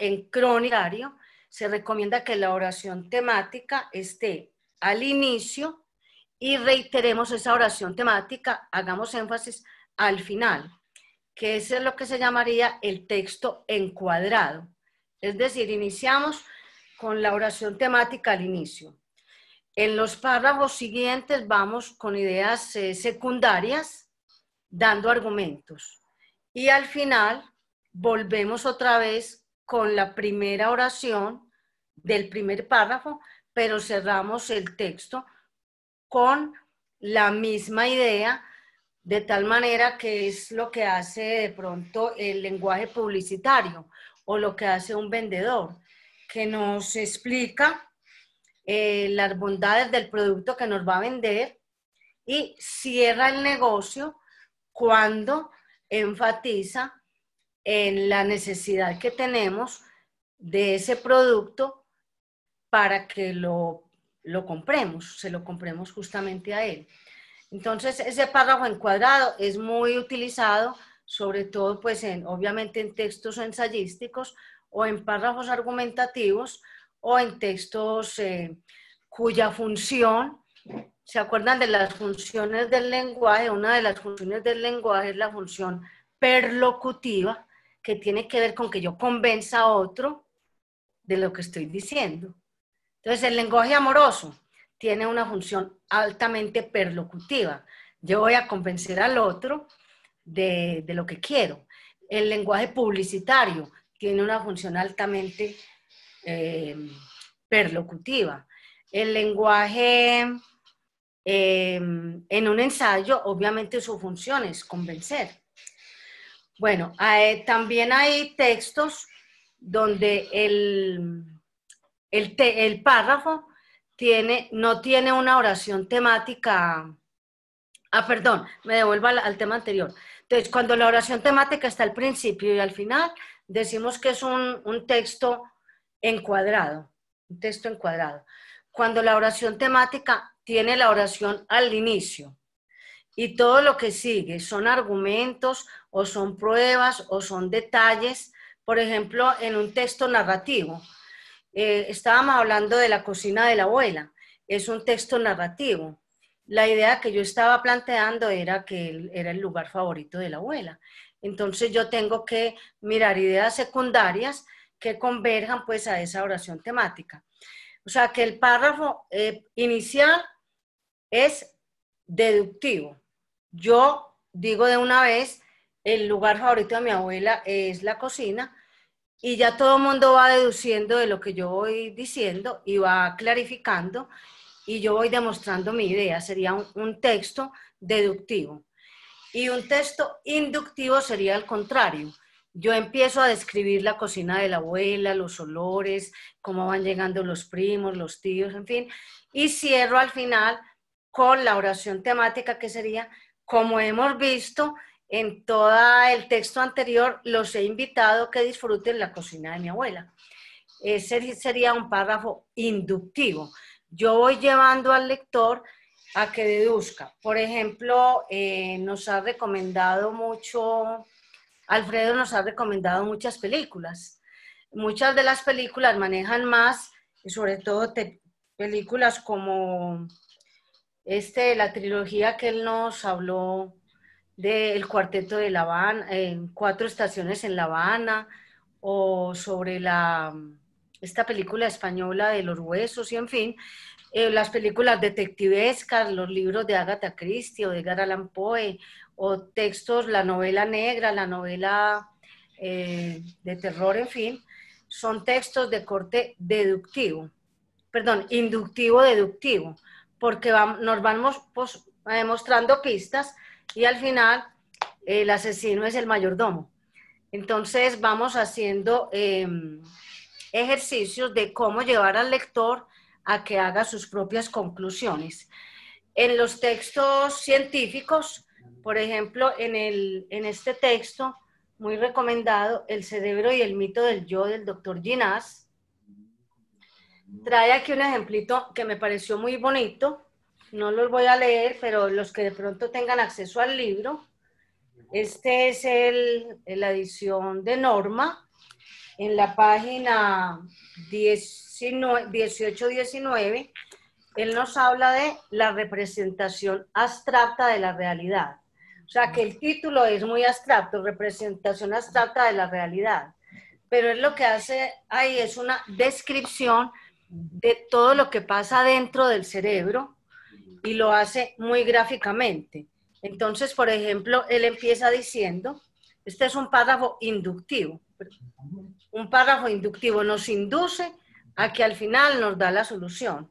en cronario, se recomienda que la oración temática esté al inicio y reiteremos esa oración temática, hagamos énfasis al final, que eso es lo que se llamaría el texto encuadrado. Es decir, iniciamos con la oración temática al inicio. En los párrafos siguientes vamos con ideas secundarias, dando argumentos. Y al final volvemos otra vez con la primera oración del primer párrafo, pero cerramos el texto con la misma idea, de tal manera que es lo que hace de pronto el lenguaje publicitario o lo que hace un vendedor, que nos explica las bondades del producto que nos va a vender y cierra el negocio cuando enfatiza en la necesidad que tenemos de ese producto para que lo compremos, se lo compremos justamente a él. Entonces ese párrafo encuadrado es muy utilizado, sobre todo pues obviamente en textos ensayísticos o en párrafos argumentativos o en textos cuya función, ¿se acuerdan de las funciones del lenguaje? Una de las funciones del lenguaje es la función perlocutiva que tiene que ver con que yo convenza a otro de lo que estoy diciendo. Entonces, el lenguaje amoroso tiene una función altamente perlocutiva. Yo voy a convencer al otro de lo que quiero. El lenguaje publicitario tiene una función altamente perlocutiva. El lenguaje en un ensayo, obviamente su función es convencer. Bueno, también hay textos donde el párrafo no tiene una oración temática. Ah, perdón, me devuelvo al tema anterior. Entonces, cuando la oración temática está al principio y al final, decimos que es un texto encuadrado. Un texto encuadrado. Cuando la oración temática tiene la oración al inicio y todo lo que sigue son argumentos o son pruebas o son detalles. Por ejemplo, en un texto narrativo, estábamos hablando de la cocina de la abuela, es un texto narrativo. La idea que yo estaba planteando era que era el lugar favorito de la abuela. Entonces yo tengo que mirar ideas secundarias que converjan pues a esa oración temática. O sea que el párrafo inicial es deductivo. Yo digo de una vez, el lugar favorito de mi abuela es la cocina, y ya todo el mundo va deduciendo de lo que yo voy diciendo y va clarificando y yo voy demostrando mi idea. Sería un texto deductivo. Y un texto inductivo sería al contrario. Yo empiezo a describir la cocina de la abuela, los olores, cómo van llegando los primos, los tíos, en fin. Y cierro al final con la oración temática que sería, como hemos visto en todo el texto anterior, los he invitado a que disfruten la cocina de mi abuela. Ese sería un párrafo inductivo. Yo voy llevando al lector a que deduzca. Por ejemplo, nos ha recomendado mucho... Alfredo nos ha recomendado muchas películas. Muchas de las películas manejan más, y sobre todo películas como la trilogía que él nos habló del Cuarteto de La Habana, Cuatro Estaciones en La Habana, o sobre esta película española de Los Huesos, y en fin, las películas detectivescas, los libros de Agatha Christie o de Edgar Allan Poe, o textos, la novela negra, la novela de terror, en fin, son textos de corte deductivo, perdón, inductivo-deductivo, porque nos vamos mostrando pistas y al final el asesino es el mayordomo. Entonces vamos haciendo ejercicios de cómo llevar al lector a que haga sus propias conclusiones. En los textos científicos, por ejemplo, en este texto muy recomendado, El cerebro y el mito del yo, del doctor Ginás, trae aquí un ejemplito que me pareció muy bonito. No los voy a leer, pero los que de pronto tengan acceso al libro, este es la edición de Norma, en la página 18-19, él nos habla de la representación abstracta de la realidad. O sea que el título es muy abstracto, representación abstracta de la realidad. Pero él lo que hace ahí es una descripción de todo lo que pasa dentro del cerebro y lo hace muy gráficamente. Entonces, por ejemplo, él empieza diciendo, este es un párrafo inductivo. Un párrafo inductivo nos induce a que al final nos da la solución.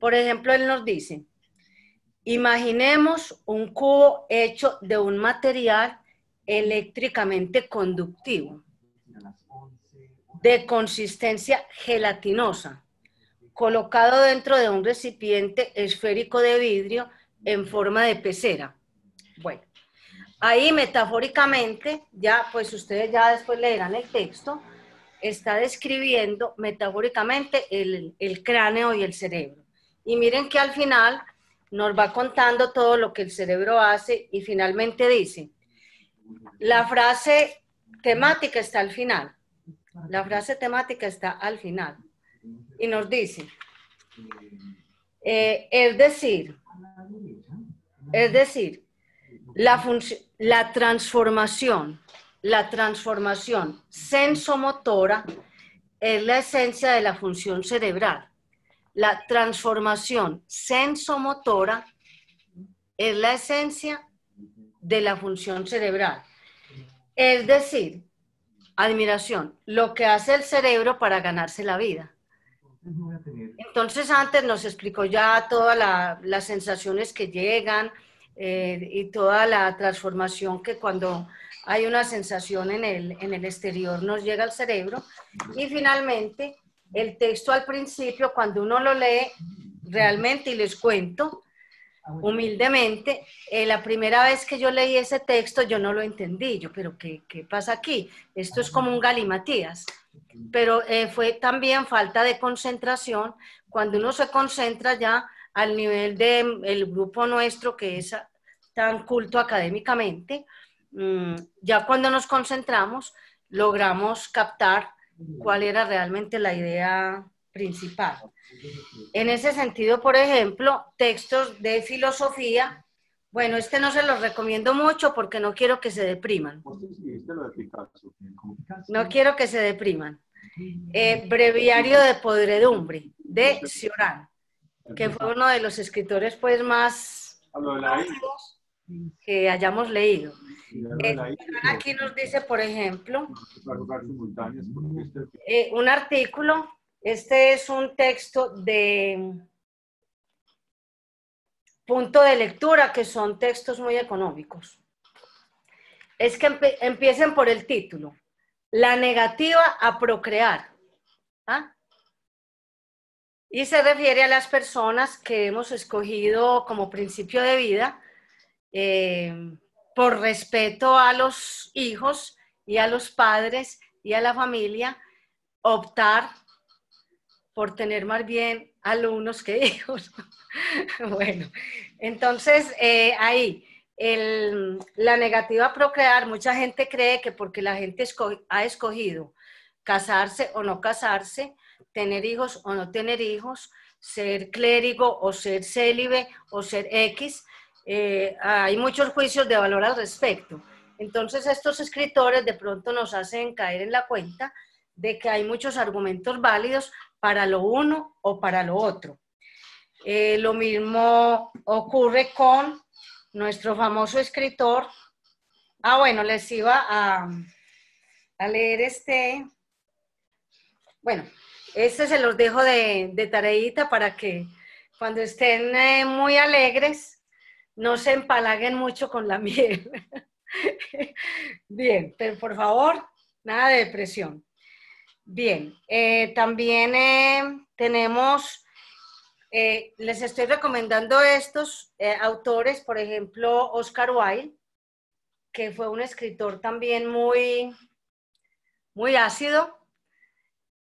Por ejemplo, él nos dice, imaginemos un cubo hecho de un material eléctricamente conductivo, de consistencia gelatinosa, colocado dentro de un recipiente esférico de vidrio en forma de pecera. Bueno, ahí metafóricamente, ya pues ustedes ya después leerán el texto, está describiendo metafóricamente el cráneo y el cerebro. Y miren que al final nos va contando todo lo que el cerebro hace y finalmente dice, la frase temática está al final, la frase temática está al final. Y nos dice, es decir, La transformación sensomotora es la esencia de la función cerebral. La transformación sensomotora es la esencia de la función cerebral. Es decir, admiración, lo que hace el cerebro para ganarse la vida. Entonces antes nos explicó ya todas las sensaciones que llegan y toda la transformación que cuando hay una sensación en el exterior nos llega al cerebro. Y finalmente el texto al principio, cuando uno lo lee realmente, y les cuento humildemente, la primera vez que yo leí ese texto yo no lo entendí, pero ¿qué pasa aquí? Esto es como un galimatías, pero fue también falta de concentración. Cuando uno se concentra ya al nivel del grupo nuestro, que es tan culto académicamente, ya cuando nos concentramos logramos captar cuál era realmente la idea principal. En ese sentido, por ejemplo, textos de filosofía, bueno, este no se los recomiendo mucho porque no quiero que se depriman. No quiero que se depriman. Breviario de podredumbre, de Cioran, que fue uno de los escritores pues más que hayamos leído. Aquí nos dice, por ejemplo, un artículo. Este es un texto de punto de lectura, que son textos muy económicos. Es que empiecen por el título. La negativa a procrear. ¿Ah? Y se refiere a las personas que hemos escogido como principio de vida por respeto a los hijos y a los padres y a la familia, optar por tener más bien alumnos que hijos. Bueno, entonces ahí, la negativa a procrear, mucha gente cree que porque la gente ha escogido casarse o no casarse, tener hijos o no tener hijos, ser clérigo o ser célibe o ser X, hay muchos juicios de valor al respecto. Entonces estos escritores de pronto nos hacen caer en la cuenta de que hay muchos argumentos válidos para lo uno o para lo otro. Lo mismo ocurre con nuestro famoso escritor. Ah, bueno, les iba a leer este. Bueno, este se los dejo de tareita para que cuando estén muy alegres no se empalaguen mucho con la miel. Bien, pero por favor, nada de depresión. Bien, también tenemos, les estoy recomendando estos autores, por ejemplo, Oscar Wilde, que fue un escritor también muy, muy ácido.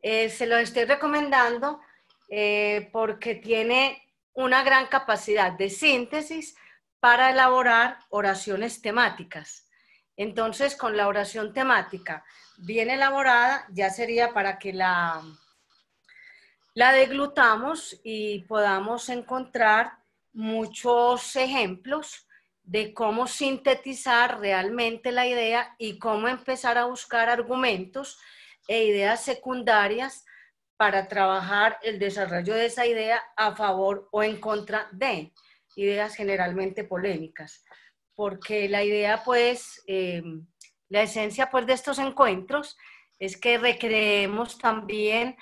Se los estoy recomendando porque tiene una gran capacidad de síntesis para elaborar oraciones temáticas. Entonces, con la oración temática bien elaborada, ya sería para que la deglutamos y podamos encontrar muchos ejemplos de cómo sintetizar realmente la idea y cómo empezar a buscar argumentos e ideas secundarias para trabajar el desarrollo de esa idea a favor o en contra de ideas generalmente polémicas. Porque la idea, pues, la esencia pues de estos encuentros es que recreemos también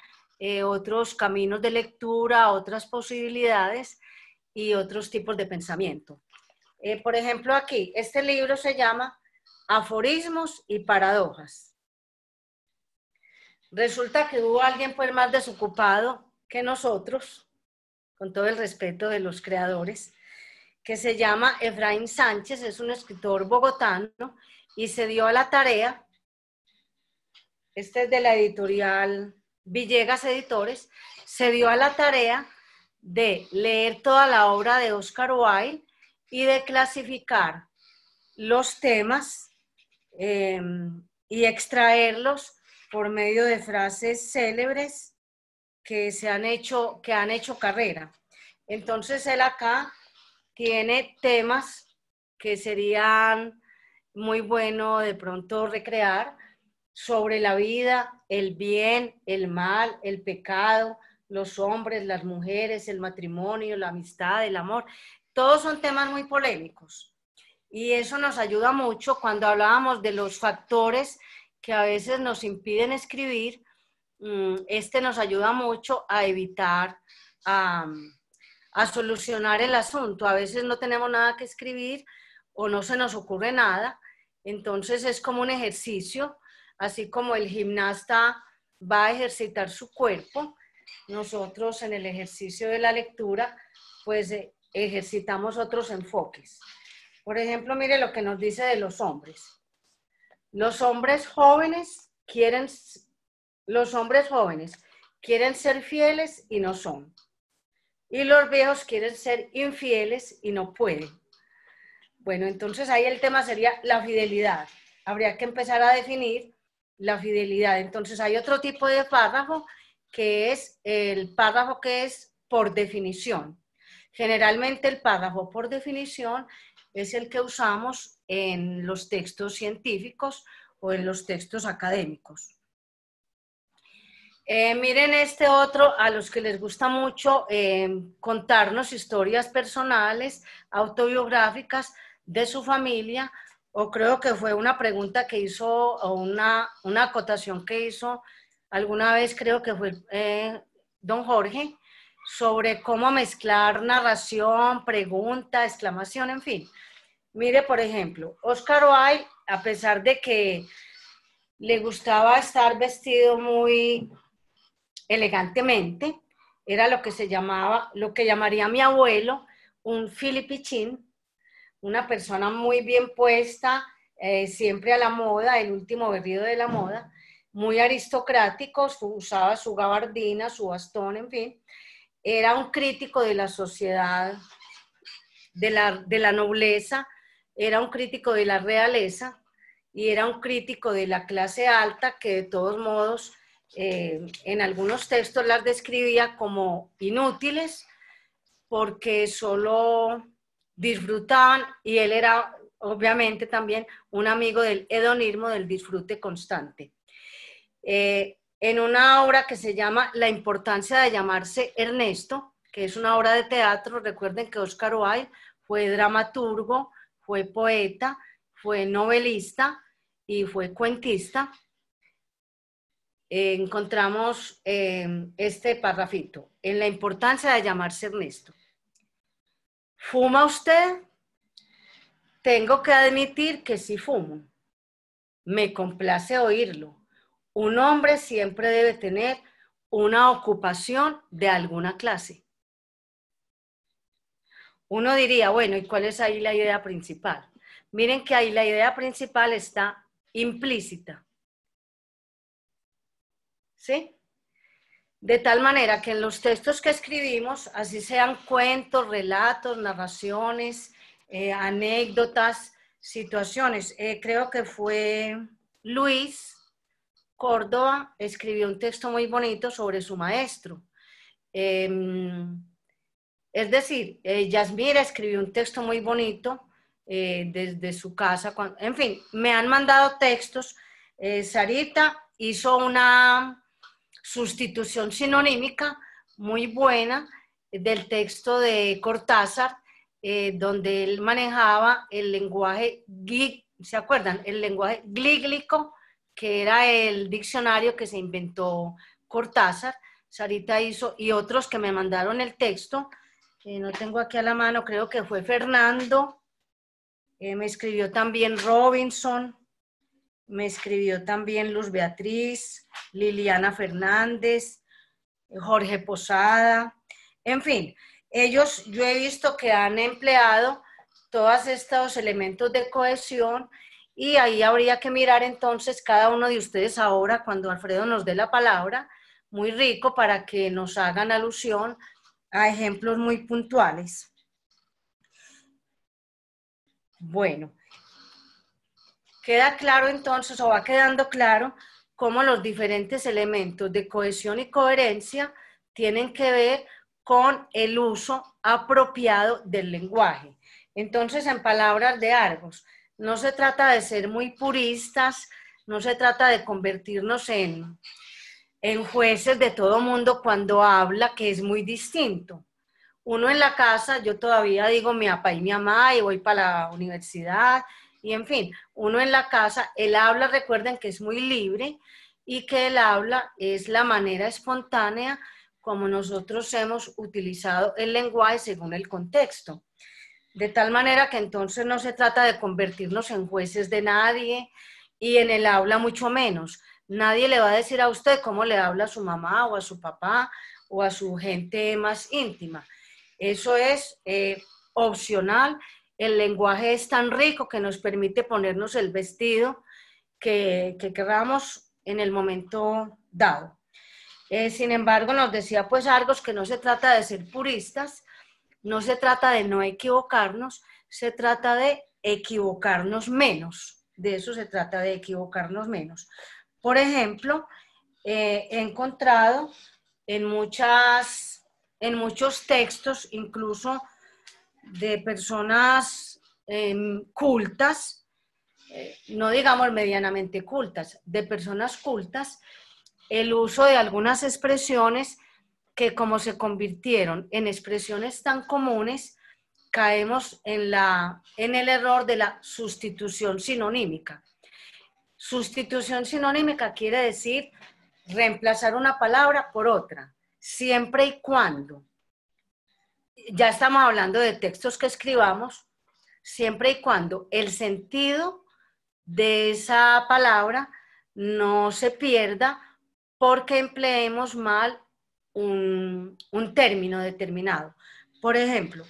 otros caminos de lectura, otras posibilidades y otros tipos de pensamiento. Por ejemplo, aquí, este libro se llama Aforismos y Paradojas. Resulta que hubo alguien pues más desocupado que nosotros, con todo el respeto de los creadores, que se llama Efraín Sánchez, es un escritor bogotano, y se dio a la tarea, este es de la editorial Villegas Editores, se dio a la tarea de leer toda la obra de Oscar Wilde y de clasificar los temas y extraerlos por medio de frases célebres que han hecho carrera. Entonces él acá tiene temas que serían muy bueno de pronto recrear sobre la vida, el bien, el mal, el pecado, los hombres, las mujeres, el matrimonio, la amistad, el amor. Todos son temas muy polémicos y eso nos ayuda mucho cuando hablábamos de los factores que a veces nos impiden escribir. Este nos ayuda mucho a evitar, a solucionar el asunto. A veces no tenemos nada que escribir o no se nos ocurre nada, entonces es como un ejercicio, así como el gimnasta va a ejercitar su cuerpo, nosotros en el ejercicio de la lectura, pues ejercitamos otros enfoques. Por ejemplo, mire lo que nos dice de los hombres. Los hombres jóvenes quieren ser fieles y no son. Y los viejos quieren ser infieles y no pueden. Bueno, entonces ahí el tema sería la fidelidad. Habría que empezar a definir la fidelidad. Entonces hay otro tipo de párrafo que es el párrafo que es por definición. Generalmente el párrafo por definición es el que usamos en los textos científicos o en los textos académicos. Miren este otro, a los que les gusta mucho contarnos historias personales, autobiográficas de su familia, o creo que fue una pregunta que hizo, o una acotación que hizo alguna vez, creo que fue don Jorge, sobre cómo mezclar narración, pregunta, exclamación, en fin. Mire, por ejemplo, Oscar Wilde, a pesar de que le gustaba estar vestido muy elegantemente, era lo que se llamaba, lo que llamaría mi abuelo, un filipichín, una persona muy bien puesta, siempre a la moda, el último vestido de la moda, muy aristocrático, usaba su gabardina, su bastón, en fin. Era un crítico de la sociedad, de la nobleza, era un crítico de la realeza y era un crítico de la clase alta que de todos modos en algunos textos las describía como inútiles porque solo disfrutaban, y él era obviamente también un amigo del hedonismo, del disfrute constante. En una obra que se llama La importancia de llamarse Ernesto, que es una obra de teatro, recuerden que Oscar Wilde fue dramaturgo, fue poeta, fue novelista y fue cuentista. Encontramos este parrafito, en La importancia de llamarse Ernesto. ¿Fuma usted? Tengo que admitir que sí fumo. Me complace oírlo. Un hombre siempre debe tener una ocupación de alguna clase. Uno diría, bueno, ¿y cuál es ahí la idea principal? Miren que ahí la idea principal está implícita. ¿Sí? De tal manera que en los textos que escribimos, así sean cuentos, relatos, narraciones, anécdotas, situaciones. Creo que fue Luis Córdoba escribió un texto muy bonito sobre su maestro. Es decir, Yasmira escribió un texto muy bonito desde su casa. En fin, me han mandado textos. Sarita hizo una sustitución sinonímica muy buena del texto de Cortázar, donde él manejaba el lenguaje, ¿se acuerdan? El lenguaje glíglico, que era el diccionario que se inventó Cortázar. Sarita hizo, y otros que me mandaron el texto, no tengo aquí a la mano, creo que fue Fernando, me escribió también Robinson, me escribió también Luz Beatriz, Liliana Fernández, Jorge Posada, en fin, ellos, yo he visto que han empleado todos estos elementos de cohesión. Y ahí habría que mirar entonces cada uno de ustedes ahora, cuando Alfredo nos dé la palabra, muy rico, para que nos hagan alusión a ejemplos muy puntuales. Bueno, queda claro entonces, o va quedando claro, cómo los diferentes elementos de cohesión y coherencia tienen que ver con el uso apropiado del lenguaje. Entonces, en palabras de Argos, no se trata de ser muy puristas, no se trata de convertirnos en jueces de todo mundo cuando habla, que es muy distinto. Uno en la casa, yo todavía digo mi papá y mi mamá, y voy para la universidad, y en fin, uno en la casa, el habla, recuerden que es muy libre, y que el habla es la manera espontánea como nosotros hemos utilizado el lenguaje según el contexto. De tal manera que entonces no se trata de convertirnos en jueces de nadie, y en el habla mucho menos. Nadie le va a decir a usted cómo le habla a su mamá o a su papá o a su gente más íntima. Eso es opcional. El lenguaje es tan rico que nos permite ponernos el vestido que queramos en el momento dado. Sin embargo, nos decía pues Argos que no se trata de ser puristas, no se trata de no equivocarnos, se trata de equivocarnos menos. De eso se trata, de equivocarnos menos. Por ejemplo, he encontrado en muchos textos, incluso de personas cultas, no digamos medianamente cultas, de personas cultas, el uso de algunas expresiones que, como se convirtieron en expresiones tan comunes, caemos en el error de la sustitución sinonímica. Sustitución sinonímica quiere decir reemplazar una palabra por otra, siempre y cuando, ya estamos hablando de textos que escribamos, siempre y cuando el sentido de esa palabra no se pierda porque empleemos mal un término determinado. Por ejemplo,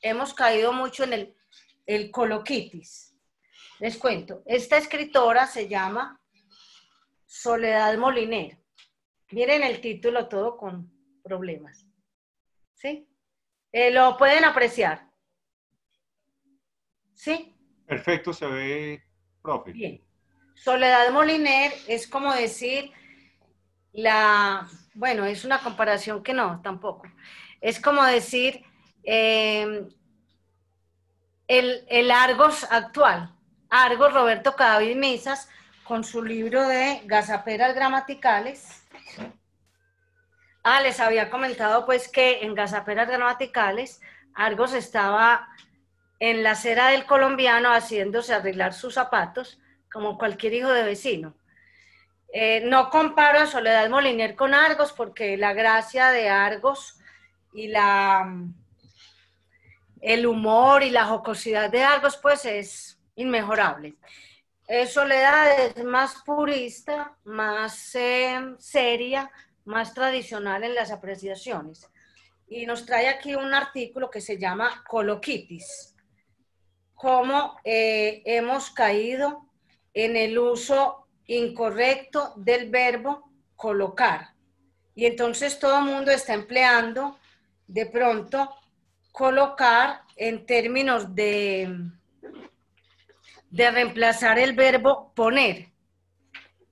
hemos caído mucho en el coloquitis. Les cuento, esta escritora se llama Soledad Moliner. Miren el título, todo con problemas. ¿Sí? ¿Lo pueden apreciar? ¿Sí? Perfecto, se ve, profe. Bien. Soledad Moliner es como decir... Bueno, es una comparación que no, tampoco. Es como decir el Argos actual. Argos, Roberto Cadavid Misas, con su libro de Gazaperas Gramaticales. Ah, les había comentado pues que en Gazaperas Gramaticales Argos estaba en la acera del colombiano haciéndose arreglar sus zapatos como cualquier hijo de vecino. No comparo a Soledad Moliner con Argos porque la gracia de Argos y el humor y la jocosidad de Argos pues es inmejorable. Soledad es más purista, más seria, más tradicional en las apreciaciones. Y nos trae aquí un artículo que se llama Coloquitis. Cómo hemos caído en el uso incorrecto del verbo colocar. Y entonces todo el mundo está empleando de pronto colocar en términos de reemplazar el verbo poner.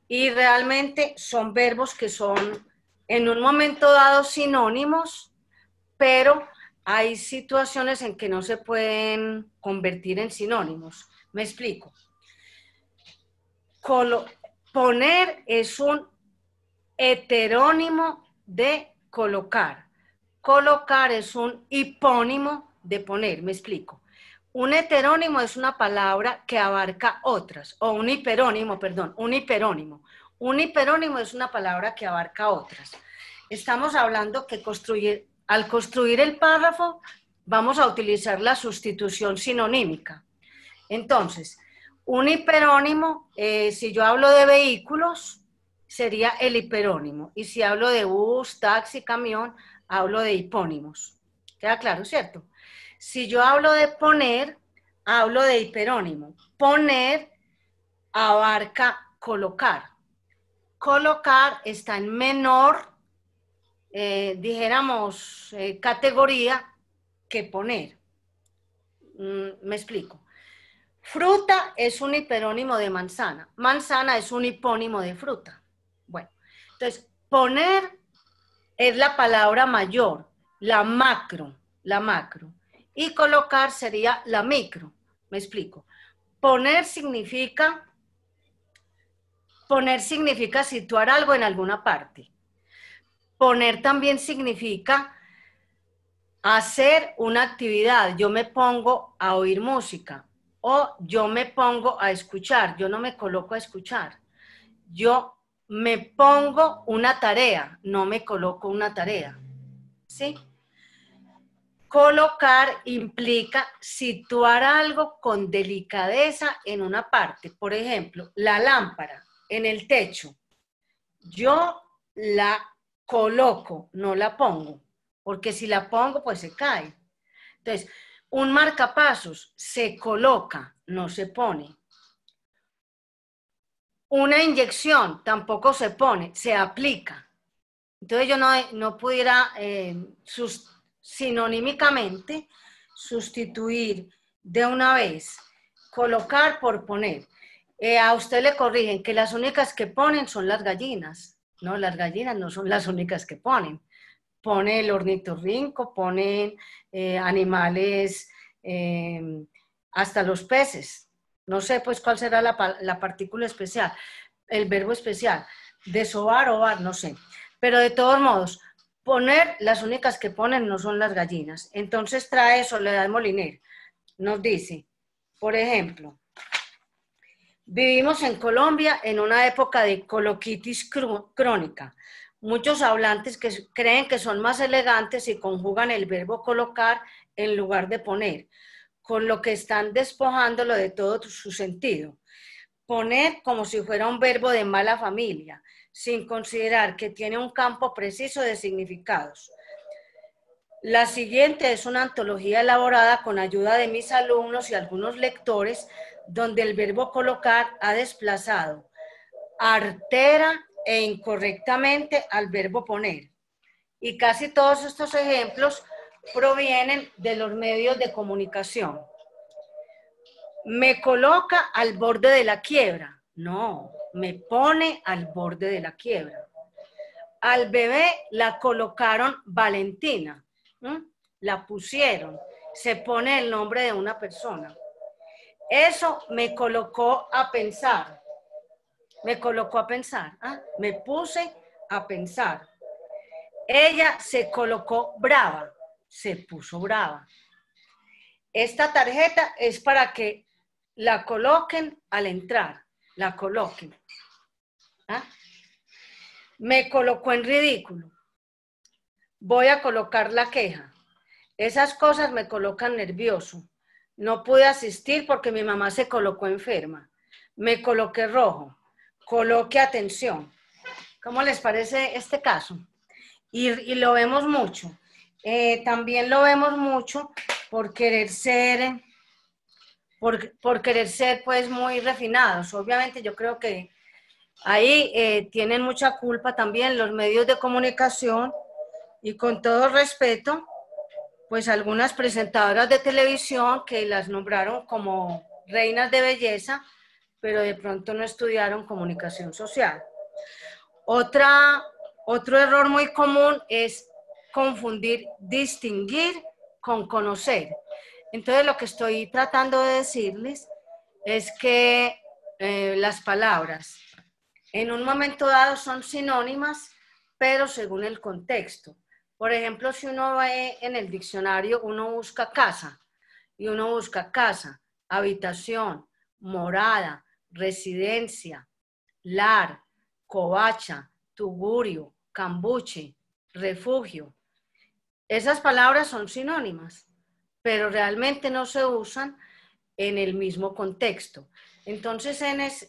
Y realmente son verbos que son en un momento dado sinónimos, pero hay situaciones en que no se pueden convertir en sinónimos. Me explico. Poner es un heterónimo de colocar. Colocar es un hipónimo de poner, me explico. Un heterónimo es una palabra que abarca otras, o un hiperónimo, perdón, un hiperónimo. Un hiperónimo es una palabra que abarca otras. Estamos hablando que al construir el párrafo vamos a utilizar la sustitución sinonímica. Entonces, un hiperónimo, si yo hablo de vehículos, sería el hiperónimo. Y si hablo de bus, taxi, camión, hablo de hipónimos. ¿Queda claro, cierto? Si yo hablo de poner, hablo de hiperónimo. Poner abarca colocar. Colocar está en menor, dijéramos, categoría que poner. Me explico. Fruta es un hiperónimo de manzana. Manzana es un hipónimo de fruta. Bueno, entonces poner es la palabra mayor, la macro. y colocar sería la micro. Me explico. Poner significa situar algo en alguna parte. Poner también significa hacer una actividad. Yo me pongo a oír música o yo me pongo a escuchar. Yo no me coloco a escuchar. Yo me pongo una tarea, no me coloco una tarea. ¿Sí? Colocar implica situar algo con delicadeza en una parte. Por ejemplo, la lámpara en el techo. Yo la coloco, no la pongo, porque si la pongo, pues se cae. Entonces, un marcapasos se coloca, no se pone. Una inyección tampoco se pone, se aplica. Entonces yo no pudiera sinonímicamente sustituir de una vez, colocar por poner. A usted le corrigen que las únicas que ponen son las gallinas. No, las gallinas no son las únicas que ponen. Pone el ornitorrinco, ponen animales, hasta los peces. No sé pues cuál será la partícula especial, el verbo especial, desovar, ovar, no sé. Pero de todos modos, poner, las únicas que ponen no son las gallinas. Entonces trae Soledad Moliner, nos dice, por ejemplo, vivimos en Colombia en una época de coloquitis crónica. Muchos hablantes que creen que son más elegantes y conjugan el verbo colocar en lugar de poner, con lo que están despojándolo de todo su sentido. Poner como si fuera un verbo de mala familia, sin considerar que tiene un campo preciso de significados. La siguiente es una antología elaborada con ayuda de mis alumnos y algunos lectores, donde el verbo colocar ha desplazado artera e incorrectamente al verbo poner. Y casi todos estos ejemplos provienen de los medios de comunicación. Me coloca al borde de la quiebra. No, me pone al borde de la quiebra. Al bebé la colocaron Valentina. La pusieron. Se pone el nombre de una persona. Eso me colocó a pensar. Me colocó a pensar. Me puse a pensar. Ella se colocó brava. Se puso brava. Esta tarjeta es para que la coloquen al entrar, la coloquen. Me colocó en ridículo. Voy a colocar la queja. Esas cosas me colocan nervioso. No pude asistir porque mi mamá se colocó enferma. Me coloqué rojo. Coloque atención. ¿Cómo les parece este caso? Y lo vemos mucho. También lo vemos mucho por querer ser pues muy refinados. Obviamente yo creo que ahí tienen mucha culpa también los medios de comunicación y con todo respeto, pues algunas presentadoras de televisión que las nombraron como reinas de belleza, pero de pronto no estudiaron comunicación social. Otro error muy común es confundir distinguir con conocer. Entonces lo que estoy tratando de decirles es que las palabras en un momento dado son sinónimas, pero según el contexto. Por ejemplo, si uno ve en el diccionario, uno busca casa y uno busca casa, habitación, morada, residencia, lar, covacha, tugurio, cambuche, refugio. Esas palabras son sinónimas, pero realmente no se usan en el mismo contexto. Entonces,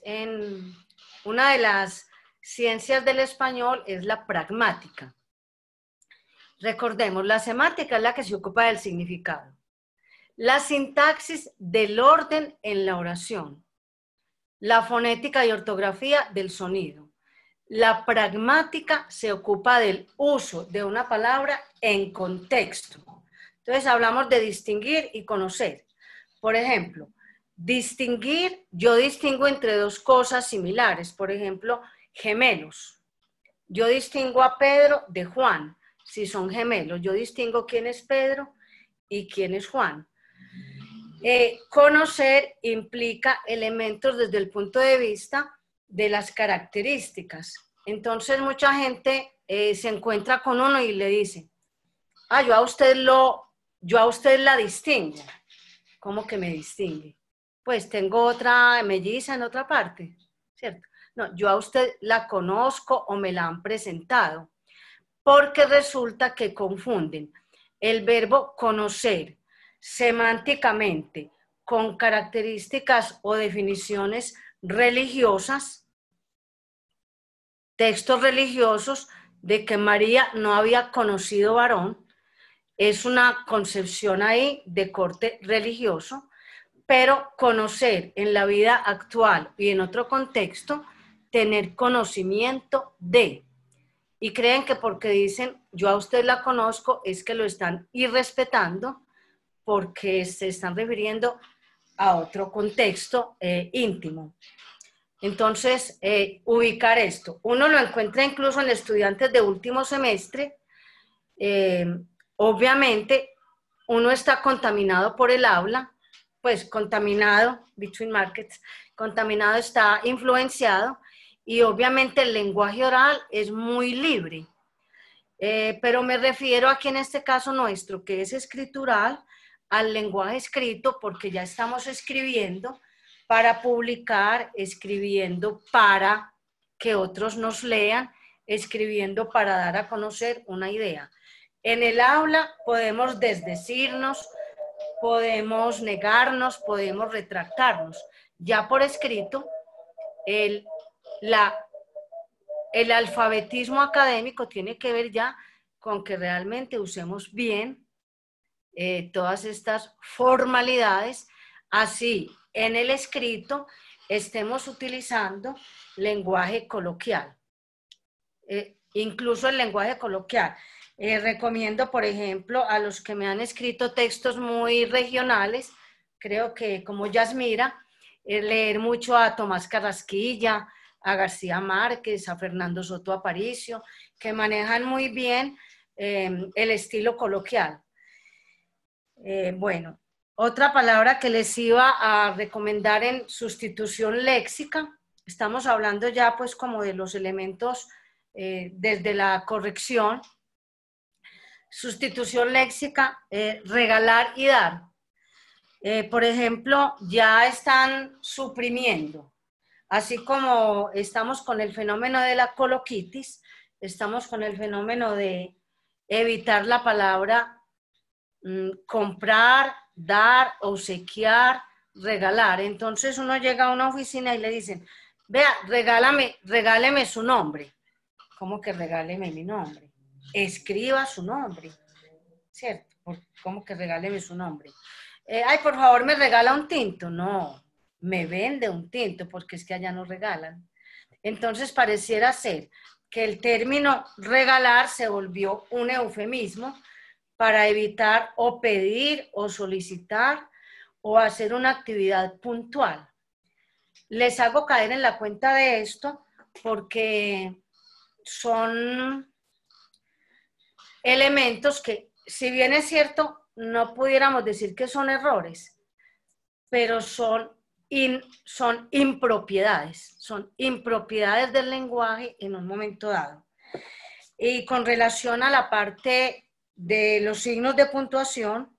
en una de las ciencias del español es la pragmática. Recordemos, la semántica es la que se ocupa del significado. La sintaxis del orden en la oración. La fonética y ortografía del sonido. La pragmática se ocupa del uso de una palabra en contexto. Entonces hablamos de distinguir y conocer. Por ejemplo, distinguir, yo distingo entre dos cosas similares. Por ejemplo, gemelos. Yo distingo a Pedro de Juan, si son gemelos. Yo distingo quién es Pedro y quién es Juan. Conocer implica elementos desde el punto de vista de las características. Entonces mucha gente se encuentra con uno y le dice, ah, yo a usted la distingo. ¿Cómo que me distingue? Pues tengo otra melliza en otra parte, ¿cierto? No, yo a usted la conozco o me la han presentado, porque resulta que confunden el verbo conocer semánticamente con características o definiciones religiosas, textos religiosos de que María no había conocido varón, es una concepción ahí de corte religioso, pero conocer en la vida actual y en otro contexto, tener conocimiento de, y creen que porque dicen yo a usted la conozco es que lo están irrespetando porque se están refiriendo a otro contexto íntimo. Entonces, ubicar esto. Uno lo encuentra incluso en estudiantes de último semestre. Obviamente, uno está contaminado por el habla, pues contaminado, between markets, contaminado está influenciado, y obviamente el lenguaje oral es muy libre. Pero me refiero aquí en este caso nuestro, que es escritural, al lenguaje escrito, porque ya estamos escribiendo para publicar, escribiendo para que otros nos lean, escribiendo para dar a conocer una idea. En el aula podemos desdecirnos, podemos negarnos, podemos retractarnos. Ya por escrito, el alfabetismo académico tiene que ver ya con que realmente usemos bien todas estas formalidades, así en el escrito estemos utilizando lenguaje coloquial, incluso el lenguaje coloquial. Recomiendo, por ejemplo, a los que me han escrito textos muy regionales, creo que como Yasmira, leer mucho a Tomás Carrasquilla, a García Márquez, a Fernando Soto Aparicio, que manejan muy bien el estilo coloquial. Bueno, otra palabra que les iba a recomendar en sustitución léxica, estamos hablando ya pues como de los elementos desde la corrección. Sustitución léxica, regalar y dar. Por ejemplo, ya están suprimiendo. Así como estamos con el fenómeno de la coloquitis, estamos con el fenómeno de evitar la palabra comprar, dar, obsequiar, regalar. Entonces uno llega a una oficina y le dicen, vea, regáleme su nombre. ¿Cómo que regáleme mi nombre? Escriba su nombre, ¿cierto? ¿Cómo que regáleme su nombre? Ay, por favor, ¿me regala un tinto? No, me vende un tinto, porque es que allá no regalan. Entonces pareciera ser que el término regalar se volvió un eufemismo para evitar o pedir o solicitar o hacer una actividad puntual. Les hago caer en la cuenta de esto porque son elementos que, si bien es cierto, no pudiéramos decir que son errores, pero son impropiedades. Son impropiedades del lenguaje en un momento dado. Y con relación a la parte de los signos de puntuación,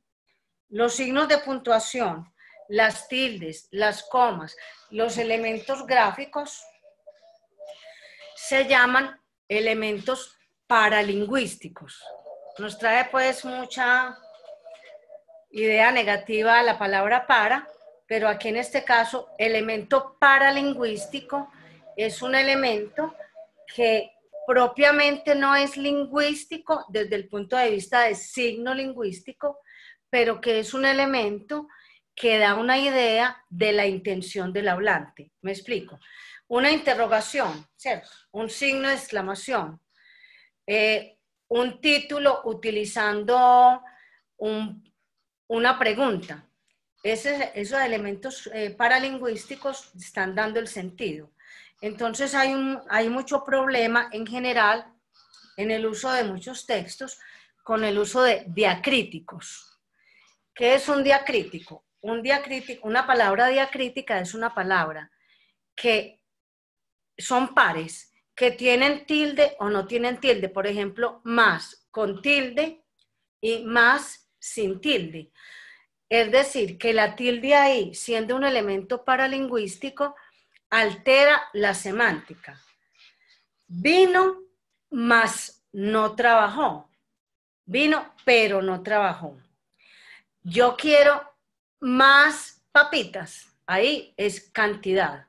las tildes, las comas, los elementos gráficos se llaman elementos paralingüísticos. Nos trae pues mucha idea negativa a la palabra para, pero aquí en este caso elemento paralingüístico es un elemento que propiamente no es lingüístico desde el punto de vista de signo lingüístico, pero que es un elemento que da una idea de la intención del hablante. ¿Me explico? Una interrogación, ¿cierto? Un signo de exclamación, un título utilizando una pregunta. Esos elementos paralingüísticos están dando el sentido. Entonces hay mucho problema en general en el uso de muchos textos con el uso de diacríticos. ¿Qué es un diacrítico? Un diacrítico, una palabra diacrítica es una palabra que son pares, que tienen tilde o no tienen tilde. Por ejemplo, más con tilde y más sin tilde. Es decir, que la tilde ahí, siendo un elemento paralingüístico, altera la semántica. Vino más no trabajó. Vino pero no trabajó. Yo quiero más papitas. Ahí es cantidad.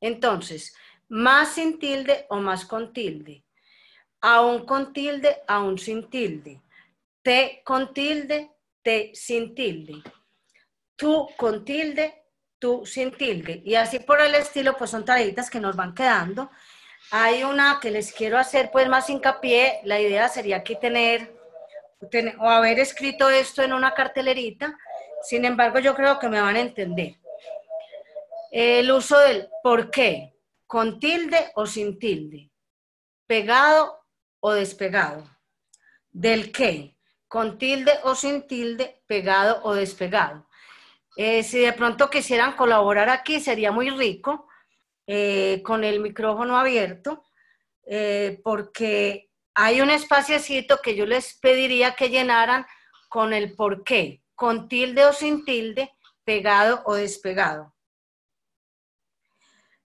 Entonces, más sin tilde o más con tilde. Aún con tilde, aún sin tilde. Te con tilde, te sin tilde. Tú con tilde, tú sin tilde. Y así por el estilo, pues son tareitas que nos van quedando. Hay una que les quiero hacer pues más hincapié. La idea sería aquí tener o haber escrito esto en una cartelerita. Sin embargo, yo creo que me van a entender. El uso del por qué, con tilde o sin tilde, pegado o despegado. Del qué, con tilde o sin tilde, pegado o despegado. Si de pronto quisieran colaborar aquí, sería muy rico, con el micrófono abierto, porque hay un espaciecito que yo les pediría que llenaran con el por qué, con tilde o sin tilde, pegado o despegado.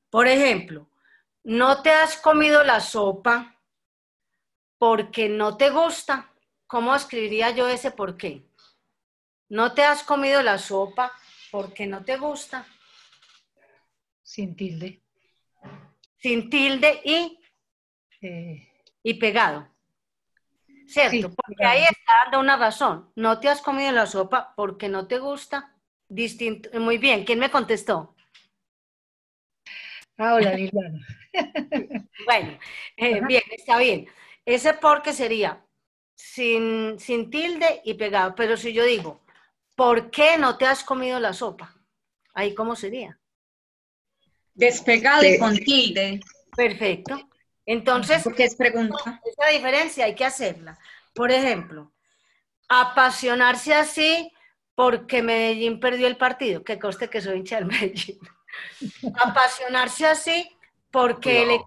Por ejemplo, no te has comido la sopa porque no te gusta. ¿Cómo escribiría yo ese por qué? No te has comido la sopa porque no te gusta. Sin tilde. Sin tilde y pegado. ¿Cierto? Sí, porque claro, ahí está dando una razón. No te has comido la sopa porque no te gusta. Distinto. Muy bien. ¿Quién me contestó? Hola, Liliana. Bueno, bien, está bien. Ese porque sería sin tilde y pegado. Pero si yo digo, ¿por qué no te has comido la sopa? Ahí, ¿cómo sería? Despegado y con tilde. Perfecto. Entonces, ¿por qué es pregunta? Esa diferencia hay que hacerla. Por ejemplo, apasionarse así porque Medellín perdió el partido. Que coste que soy hincha del Medellín. Apasionarse así porque, el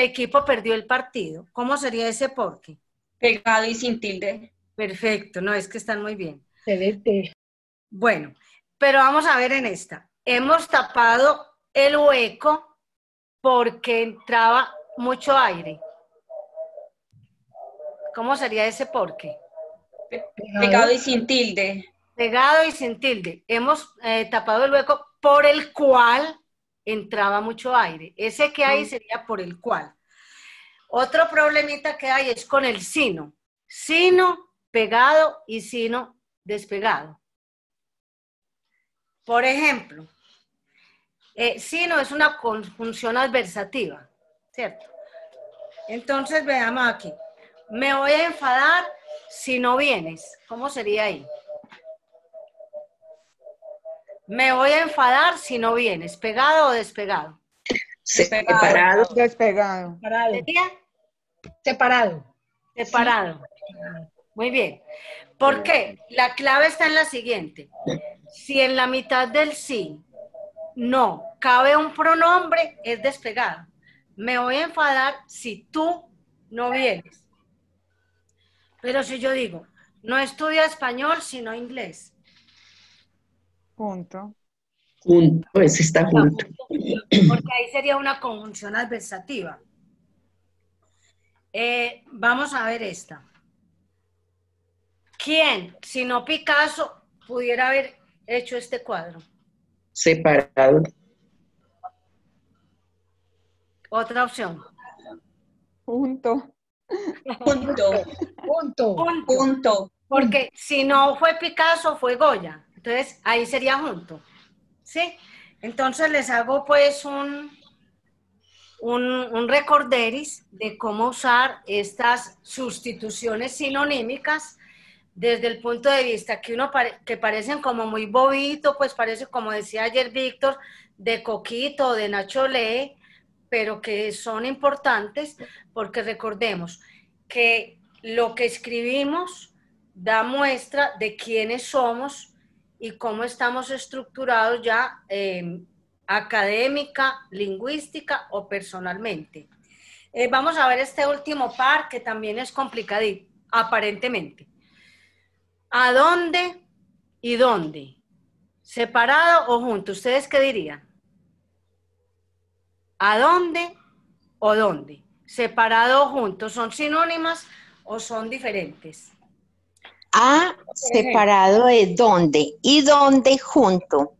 equipo perdió el partido. ¿Cómo sería ese porque? Pegado y sin tilde. Perfecto, no, es que están muy bien. Excelente. Bueno, pero vamos a ver en esta. Hemos tapado el hueco porque entraba mucho aire. ¿Cómo sería ese porque? Pegado y sin tilde. Pegado y sin tilde. Hemos tapado el hueco por el cual entraba mucho aire. Ese que hay sería por el cual. Otro problemita que hay es con el sino. Sino pegado y sino despegado. Por ejemplo, sino es una conjunción adversativa, ¿cierto? Entonces veamos aquí. Me voy a enfadar si no vienes. ¿Cómo sería ahí? Me voy a enfadar si no vienes. ¿Pegado o despegado? Separado. Despegado. Separado. Separado. Muy bien. ¿Por qué? La clave está en la siguiente. Si en la mitad del sí no cabe un pronombre, es despegado. Me voy a enfadar si tú no vienes. Pero si yo digo, no estudia español sino inglés. Punto. Punto, ese está junto. Porque ahí sería una conjunción adversativa. Vamos a ver esta. ¿Quién, si no Picasso, pudiera haber hecho este cuadro? Separado. Otra opción. Punto. Punto. Punto. Punto. Porque si no fue Picasso, fue Goya. Entonces, ahí sería junto, ¿sí? Entonces, les hago pues un recorderis de cómo usar estas sustituciones sinonímicas desde el punto de vista que parecen como muy bobito, pues parece, como decía ayer Víctor, de coquito, de nacholé, pero que son importantes porque recordemos que lo que escribimos da muestra de quiénes somos y cómo estamos estructurados ya académica, lingüística o personalmente. Vamos a ver este último par que también es complicadito, aparentemente. ¿A dónde y dónde? ¿Separado o junto? ¿Ustedes qué dirían? ¿A dónde o dónde? ¿Separado o junto? ¿Son sinónimas o son diferentes? A separado es dónde y dónde junto.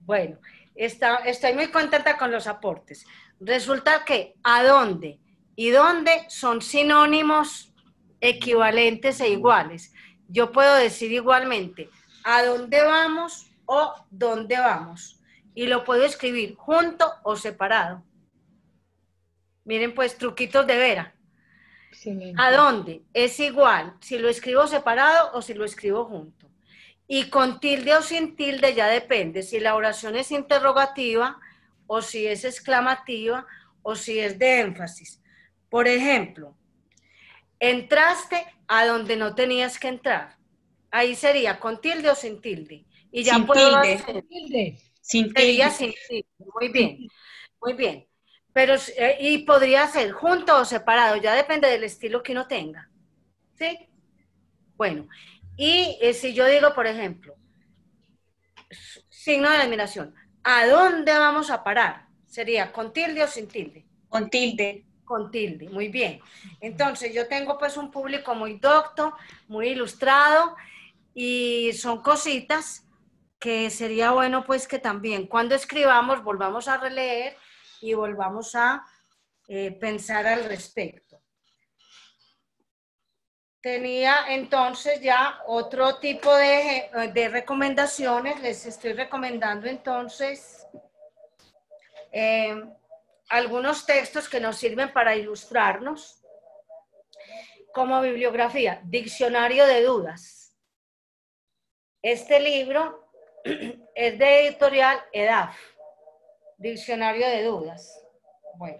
Bueno, estoy muy contenta con los aportes. Resulta que a dónde y dónde son sinónimos equivalentes e iguales. Yo puedo decir igualmente a dónde vamos o dónde vamos. Y lo puedo escribir junto o separado. Miren pues, truquitos de Vera. Sí, ¿a dónde? Es igual si lo escribo separado o si lo escribo junto. Y con tilde o sin tilde ya depende si la oración es interrogativa o si es exclamativa o si es de énfasis. Por ejemplo, entraste a donde no tenías que entrar. Ahí sería con tilde o sin tilde. Y ya sin puedo tilde. Hacer. Sin tilde. Sería sin tilde. Muy bien, muy bien. Pero, y podría ser junto o separado, ya depende del estilo que uno tenga, ¿sí? Bueno, y si yo digo, por ejemplo, signo de admiración, ¿a dónde vamos a parar? Sería con tilde o sin tilde. Con tilde. Con tilde, muy bien. Entonces yo tengo pues un público muy docto, muy ilustrado, y son cositas que sería bueno pues que también cuando escribamos volvamos a releer y volvamos a pensar al respecto. Tenía entonces ya otro tipo de recomendaciones. Les estoy recomendando entonces algunos textos que nos sirven para ilustrarnos. Como bibliografía, Diccionario de Dudas. Este libro es de editorial EDAF. Diccionario de Dudas, bueno,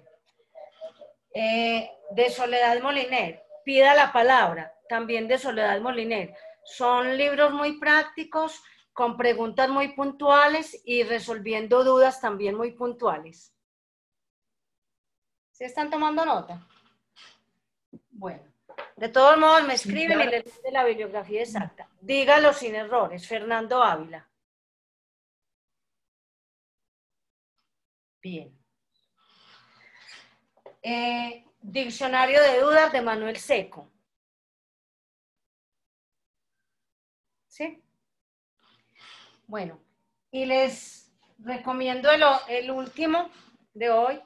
de Soledad Moliner, Pida la Palabra, también de Soledad Moliner. Son libros muy prácticos, con preguntas muy puntuales y resolviendo dudas también muy puntuales. ¿Sí están tomando nota? Bueno, de todos modos me escriben y les doy la bibliografía exacta. Dígalo sin errores, Fernando Ávila. Bien. Diccionario de Dudas de Manuel Seco. ¿Sí? Bueno, y les recomiendo el último de hoy.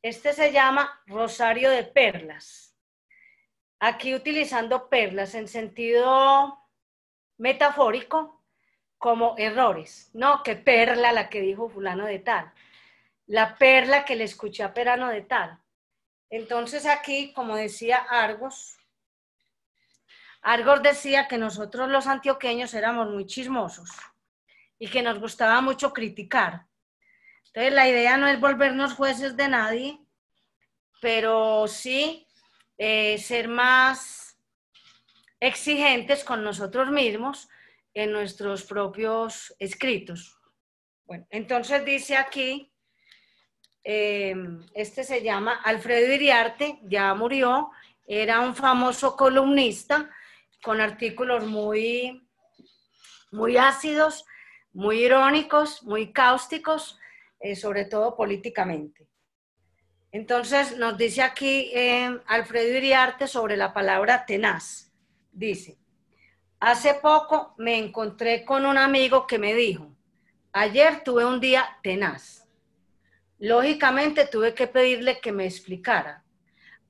Este se llama Rosario de Perlas. Aquí utilizando perlas en sentido metafórico como errores. No, que perla la que dijo fulano de tal. La perla que le escuché a Perano de tal. Entonces aquí, como decía Argos, Argos decía que nosotros los antioqueños éramos muy chismosos y que nos gustaba mucho criticar. Entonces la idea no es volvernos jueces de nadie, pero sí ser más exigentes con nosotros mismos en nuestros propios escritos. Bueno, entonces dice aquí, este se llama Alfredo Iriarte, ya murió, era un famoso columnista con artículos muy ácidos, muy irónicos, muy cáusticos, sobre todo políticamente. Entonces nos dice aquí Alfredo Iriarte sobre la palabra tenaz. Dice, hace poco me encontré con un amigo que me dijo, ayer tuve un día tenaz. Lógicamente tuve que pedirle que me explicara.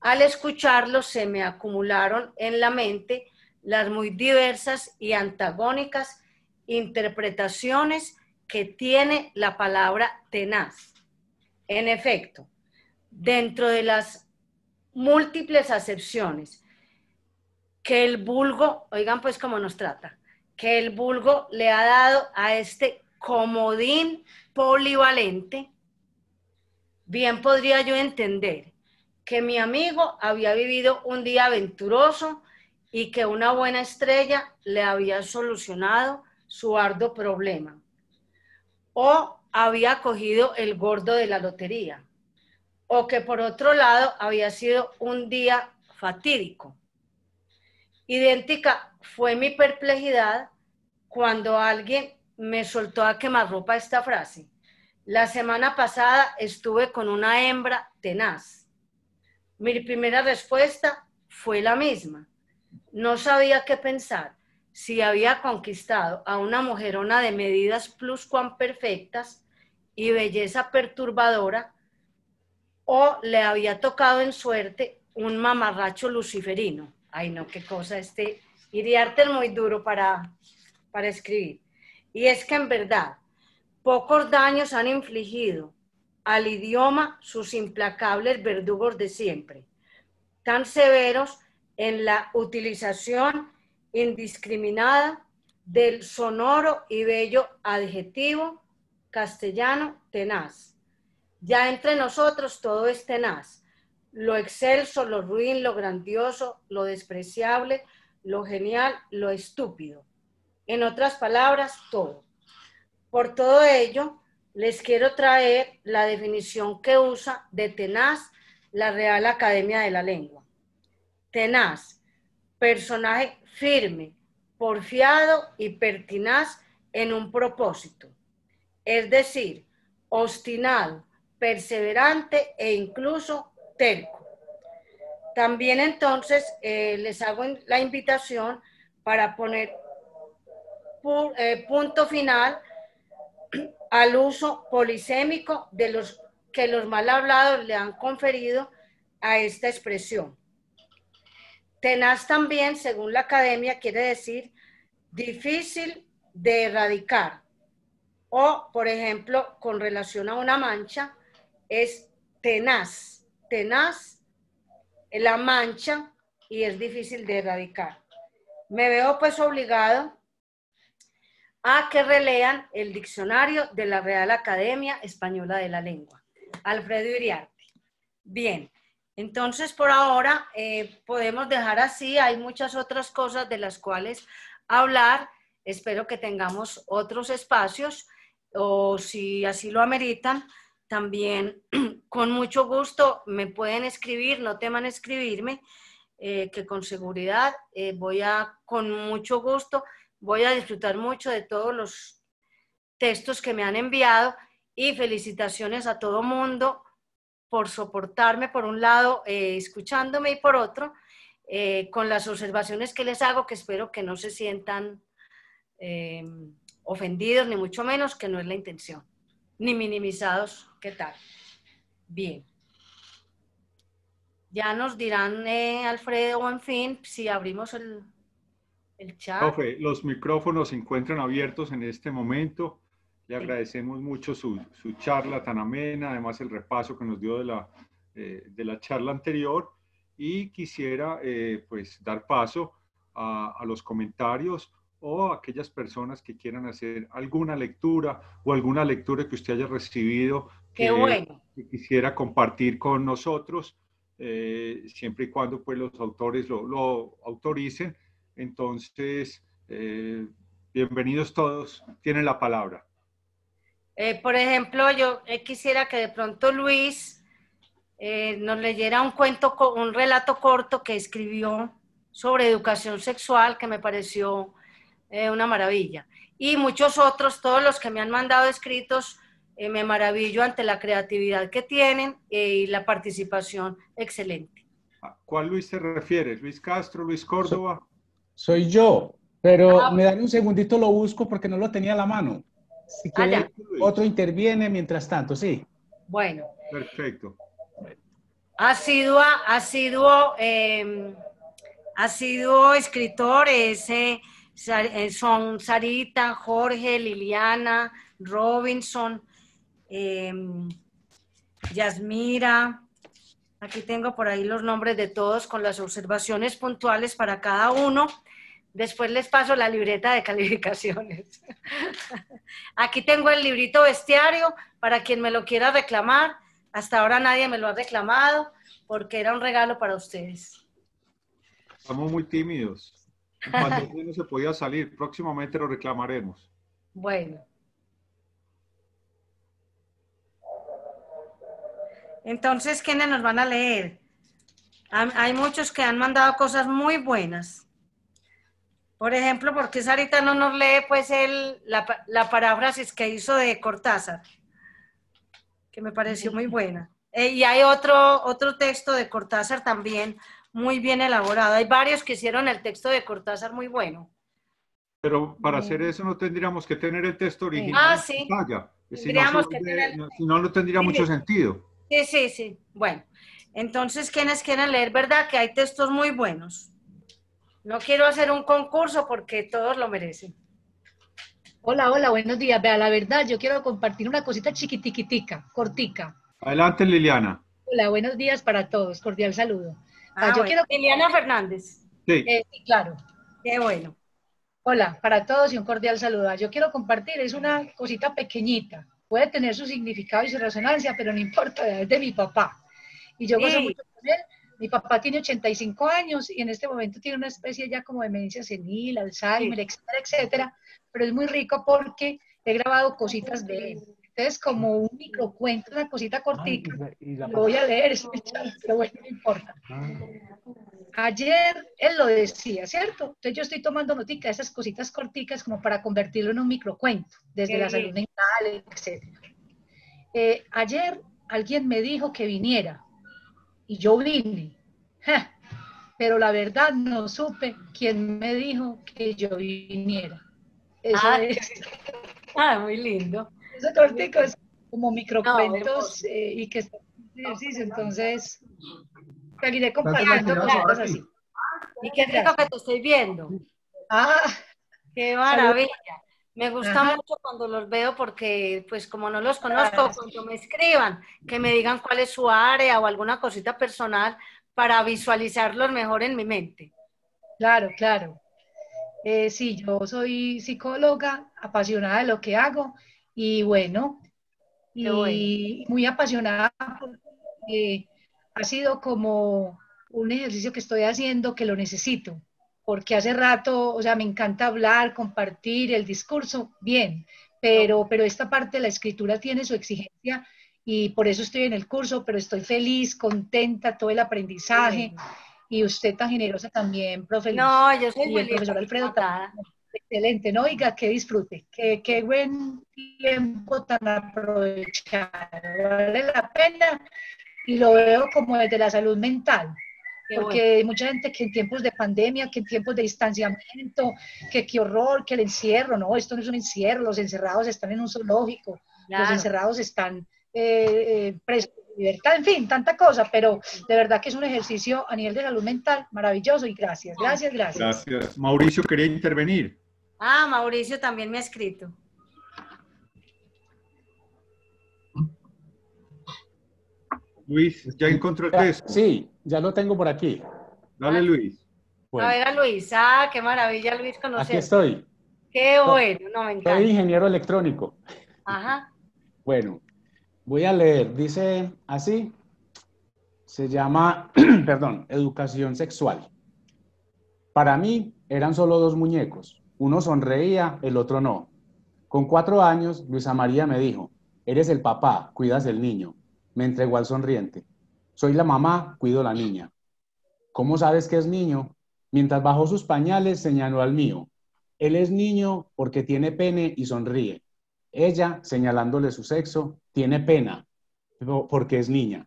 Al escucharlo se me acumularon en la mente las muy diversas y antagónicas interpretaciones que tiene la palabra tenaz. En efecto, dentro de las múltiples acepciones que el vulgo, oigan pues cómo nos trata, que el vulgo le ha dado a este comodín polivalente, bien podría yo entender que mi amigo había vivido un día aventuroso y que una buena estrella le había solucionado su arduo problema, o había cogido el gordo de la lotería, o que por otro lado había sido un día fatídico. Idéntica fue mi perplejidad cuando alguien me soltó a quemarropa esta frase: la semana pasada estuve con una hembra tenaz. Mi primera respuesta fue la misma. No sabía qué pensar, si había conquistado a una mujerona de medidas pluscuamperfectas y belleza perturbadora, o le había tocado en suerte un mamarracho luciferino. Ay no, qué cosa, Iriarte es muy duro para escribir. Y es que en verdad, pocos daños han infligido al idioma sus implacables verdugos de siempre, tan severos en la utilización indiscriminada del sonoro y bello adjetivo castellano tenaz. Ya entre nosotros todo es tenaz: lo excelso, lo ruin, lo grandioso, lo despreciable, lo genial, lo estúpido. En otras palabras, todo. Por todo ello, les quiero traer la definición que usa de tenaz la Real Academia de la Lengua. Tenaz, personaje firme, porfiado y pertinaz en un propósito, es decir, obstinado, perseverante e incluso terco. También entonces les hago la invitación para poner punto final al uso polisémico de los que los mal hablados le han conferido a esta expresión. Tenaz también, según la academia, quiere decir difícil de erradicar, o, por ejemplo, con relación a una mancha, es tenaz, tenaz la mancha y es difícil de erradicar. Me veo pues obligado a que relean el diccionario de la Real Academia Española de la Lengua. Alfredo Iriarte. Bien, entonces por ahora podemos dejar así. Hay muchas otras cosas de las cuales hablar. Espero que tengamos otros espacios, o si así lo ameritan, también con mucho gusto me pueden escribir, no teman escribirme, que con seguridad con mucho gusto, voy a disfrutar mucho de todos los textos que me han enviado, y felicitaciones a todo mundo por soportarme por un lado, escuchándome, y por otro, con las observaciones que les hago, que espero que no se sientan ofendidos, ni mucho menos, que no es la intención, ni minimizados. ¿Qué tal? Bien. Ya nos dirán, Alfredo, o en fin, si abrimos el chat. Profe, los micrófonos se encuentran abiertos en este momento. Le agradecemos mucho su charla tan amena, además el repaso que nos dio de la charla anterior, y quisiera pues dar paso a los comentarios o a aquellas personas que quieran hacer alguna lectura o alguna lectura que usted haya recibido que quisiera compartir con nosotros, siempre y cuando pues los autores lo autoricen. Entonces, bienvenidos todos, tienen la palabra. Por ejemplo, yo quisiera que de pronto Luis nos leyera un relato corto que escribió sobre educación sexual, que me pareció una maravilla. Y muchos otros, todos los que me han mandado escritos, me maravillo ante la creatividad que tienen y la participación excelente. ¿A cuál Luis se refiere? ¿Luis Castro, Luis Córdoba? Soy yo, pero me dan un segundito, lo busco porque no lo tenía a la mano. Si quiere, otro interviene mientras tanto, sí. Bueno. Perfecto. Ha sido escritor, son Sarita, Jorge, Liliana, Robinson, Yasmira. Aquí tengo por ahí los nombres de todos con las observaciones puntuales para cada uno. Después les paso la libreta de calificaciones. Aquí tengo el librito bestiario para quien me lo quiera reclamar. Hasta ahora nadie me lo ha reclamado porque era un regalo para ustedes. Estamos muy tímidos. Cuando no se podía salir, próximamente lo reclamaremos. Bueno. Entonces, ¿quiénes nos van a leer? Hay muchos que han mandado cosas muy buenas. Por ejemplo, ¿por qué Sarita no nos lee pues la paráfrasis que hizo de Cortázar? Que me pareció muy buena. Y hay otro texto de Cortázar también muy bien elaborado. Hay varios que hicieron el texto de Cortázar muy bueno. Pero para hacer eso no tendríamos que tener el texto original. Ah, sí. Si no, no tendría mucho sentido. Sí, sí, sí. Bueno, entonces, ¿quiénes quieren leer? ¿Verdad que hay textos muy buenos? No quiero hacer un concurso porque todos lo merecen. Hola, hola, buenos días. Vea, la verdad, yo quiero compartir una cosita chiquitiquitica, cortica. Adelante, Liliana. Hola, buenos días para todos. Cordial saludo. Liliana Fernández. Sí. Sí, claro. Qué bueno. Hola, para todos y un cordial saludo. Yo quiero compartir, es una cosita pequeñita. Puede tener su significado y su resonancia, pero no importa, es de mi papá. Y yo gozo mucho con él. Mi papá tiene 85 años y en este momento tiene una especie ya como demencia senil, Alzheimer, etcétera, etcétera. Pero es muy rico porque he grabado cositas de él. Entonces, como un microcuento, una cosita cortita, lo voy a leer, pero bueno, no importa. Ayer él lo decía, ¿cierto? Entonces yo estoy tomando notica de esas cositas corticas como para convertirlo en un microcuento, desde la salud mental, etcétera. Ayer alguien me dijo que viniera. Y yo vine, pero la verdad no supe quién me dijo que yo viniera. Eso es. Muy lindo. Eso cortico es como microcuentos y que está en ejercicio, entonces seguiré compartiendo cosas así. Y qué rico que te estoy viendo. Qué maravilla. Me gusta mucho cuando los veo porque, pues como no los conozco, cuando me escriban, que me digan cuál es su área o alguna cosita personal para visualizarlos mejor en mi mente. Claro, claro. Sí, yo soy psicóloga, apasionada de lo que hago y bueno, muy apasionada porque ha sido como un ejercicio que estoy haciendo que lo necesito. Porque hace rato, o sea, me encanta hablar, compartir el discurso, bien, pero esta parte de la escritura tiene su exigencia y por eso estoy en el curso, pero estoy feliz, contenta, todo el aprendizaje y usted tan generosa también, profe. No, yo soy muy profesor Alfredo también. Excelente, no, oiga, que disfrute, que buen tiempo tan aprovechado, vale la pena y lo veo como desde la salud mental. Porque hay mucha gente que en tiempos de pandemia, que en tiempos de distanciamiento, que qué horror, que el encierro, no, esto no es un encierro, los encerrados están en un zoológico, los encerrados están presos de libertad, en fin, tanta cosa, pero de verdad que es un ejercicio a nivel de salud mental maravilloso y gracias, gracias, gracias. Gracias. Mauricio quería intervenir. Mauricio también me ha escrito. Luis, ¿ya encontró el texto? Sí, ya lo tengo por aquí. Dale, Luis. Bueno. A ver a Luis. Qué maravilla, Luis, conocer. Aquí estoy. Qué bueno, no me encanta. Soy ingeniero electrónico. Ajá. Bueno, voy a leer. Dice así. Se llama, perdón, educación sexual. Para mí eran solo dos muñecos. Uno sonreía, el otro no. Con 4 años, Luisa María me dijo, eres el papá, cuidas el niño. Me entregó al sonriente. Soy la mamá, cuido la niña. ¿Cómo sabes que es niño? Mientras bajó sus pañales, señaló al mío. Él es niño porque tiene pene y sonríe. Ella, señalándole su sexo, tiene pena porque es niña.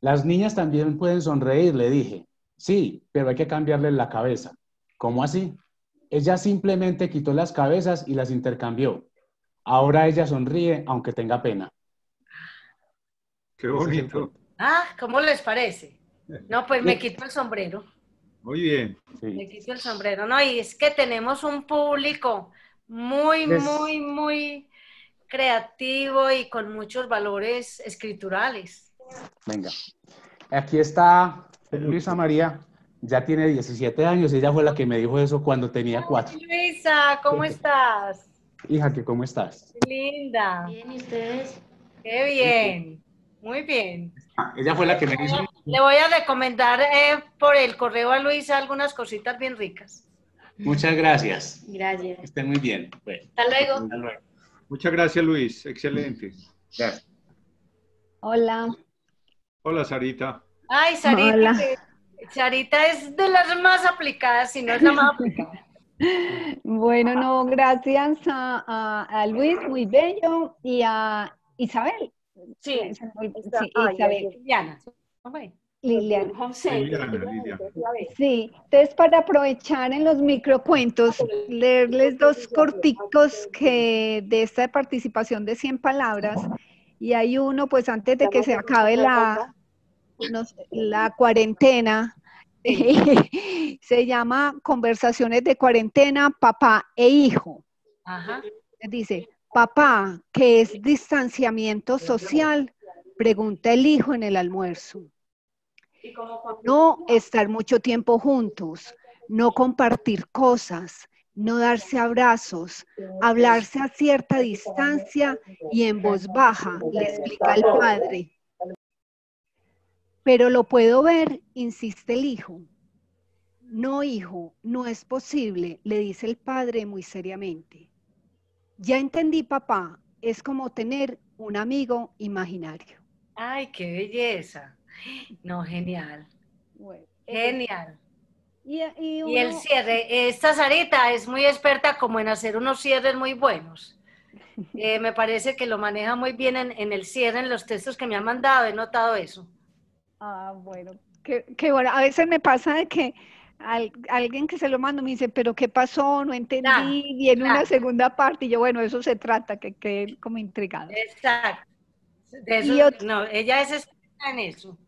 Las niñas también pueden sonreír, le dije. Sí, pero hay que cambiarle la cabeza. ¿Cómo así? Ella simplemente quitó las cabezas y las intercambió. Ahora ella sonríe aunque tenga pena. Qué bonito. ¿Cómo les parece? No, pues me quito el sombrero. Muy bien. Sí. Me quito el sombrero, ¿no? Y es que tenemos un público muy, muy, muy creativo y con muchos valores escriturales. Venga. Aquí está Luisa María, ya tiene 17 años, ella fue la que me dijo eso cuando tenía 4. Luisa, ¿cómo estás? Hija, ¿cómo estás? Linda. Bien, ¿y ustedes? Qué bien. Muy bien. Ella fue la que me hizo Le voy a recomendar por el correo a Luis algunas cositas bien ricas. Muchas gracias. Gracias. Que estén muy bien. Bueno, hasta luego. Hasta luego. Muchas gracias, Luis. Excelente. Gracias. Hola. Hola, Sarita. Ay, Sarita. Hola. Sarita es de las más aplicadas, si no es la más aplicada. Bueno, no, gracias a Luis, muy bello, y a Isabel. Sí, Isabel. Liliana. Okay. Liliana. Sí, entonces para aprovechar en los microcuentos, leerles dos corticos que de esta participación de 100 palabras, y hay uno, pues antes de que se acabe la cuarentena, se llama Conversaciones de Cuarentena, Papá e Hijo. Ajá. Dice, papá, ¿qué es distanciamiento social? Pregunta el hijo en el almuerzo. No estar mucho tiempo juntos, no compartir cosas, no darse abrazos, hablarse a cierta distancia y en voz baja, le explica el padre. Pero lo puedo ver, insiste el hijo. No, hijo, no es posible, le dice el padre muy seriamente. Ya entendí, papá, es como tener un amigo imaginario. ¡Ay, qué belleza! No, genial. Bueno, genial. Y el cierre. Esta Sarita es muy experta como en hacer unos cierres muy buenos. Me parece que lo maneja muy bien en el cierre, en los textos que me han mandado, he notado eso. Ah, bueno, que bueno, a veces me pasa de que alguien que se lo mando me dice, pero ¿qué pasó? No entendí, claro, y en claro, una segunda parte, y yo, bueno, eso se trata, que quede como intrigado. Exacto. De eso, y otro, no, ella es experta en eso.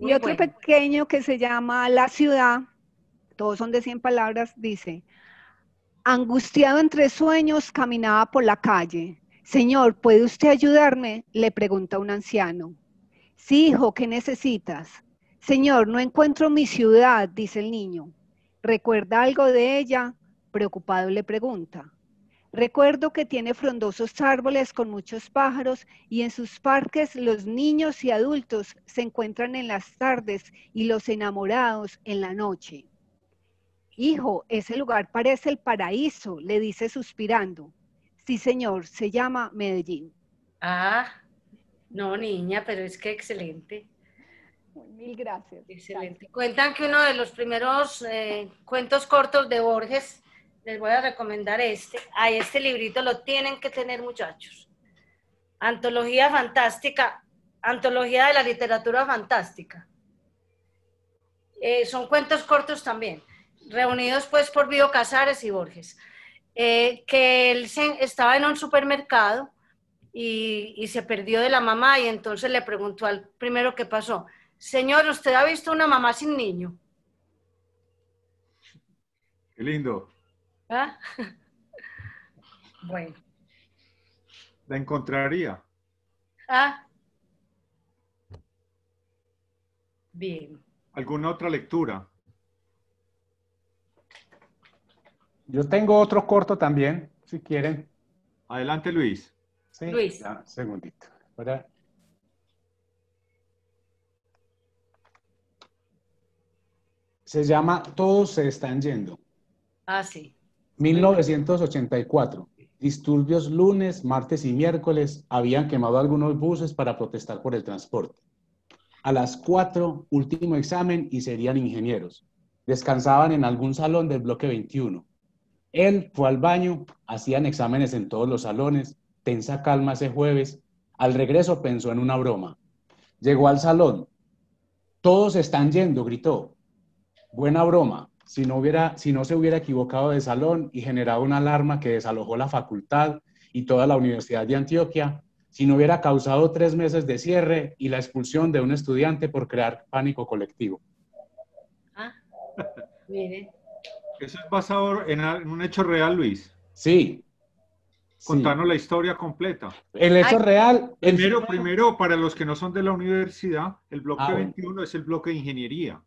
Muy y otro bueno, pequeño que se llama La Ciudad, todos son de 100 palabras, dice, angustiado entre sueños, caminaba por la calle. Señor, ¿puede usted ayudarme?, le pregunta un anciano. Sí, hijo, ¿qué necesitas? Señor, no encuentro mi ciudad, dice el niño. ¿Recuerda algo de ella?, preocupado le pregunta. Recuerdo que tiene frondosos árboles con muchos pájaros y en sus parques los niños y adultos se encuentran en las tardes y los enamorados en la noche. Hijo, ese lugar parece el paraíso, le dice suspirando. Sí, señor, se llama Medellín. Ah, no, niña, pero es que excelente. Mil gracias. Excelente. Gracias. Cuentan que uno de los primeros cuentos cortos de Borges, les voy a recomendar este. Ay, este librito lo tienen que tener, muchachos. Antología fantástica, antología de la literatura fantástica. Son cuentos cortos también, reunidos pues por Bío Casares y Borges. Que él estaba en un supermercado y se perdió de la mamá, y entonces le preguntó al primero que pasó, señor, ¿usted ha visto una mamá sin niño? Qué lindo. ¿Ah? Bueno. La encontraría. Ah. Bien. ¿Alguna otra lectura? Yo tengo otro corto también, si quieren. Adelante, Luis. Sí, Luis. Ya, un segundito. Para... Se llama Todos se están yendo. Ah, sí. 1984. Disturbios lunes, martes y miércoles. Habían quemado algunos buses para protestar por el transporte. A las 4, último examen y serían ingenieros. Descansaban en algún salón del bloque 21. Él fue al baño, hacían exámenes en todos los salones. Tensa calma ese jueves. Al regreso pensó en una broma. Llegó al salón. Todos están yendo, gritó. Buena broma. Si no se hubiera equivocado de salón y generado una alarma que desalojó la facultad y toda la Universidad de Antioquia, si no hubiera causado 3 meses de cierre y la expulsión de un estudiante por crear pánico colectivo. Ah, mire. Eso es basado en un hecho real, Luis. Sí. Contanos sí, la historia completa. El hecho ay, real... Primero, para los que no son de la universidad, el bloque 21 es el bloque de ingeniería.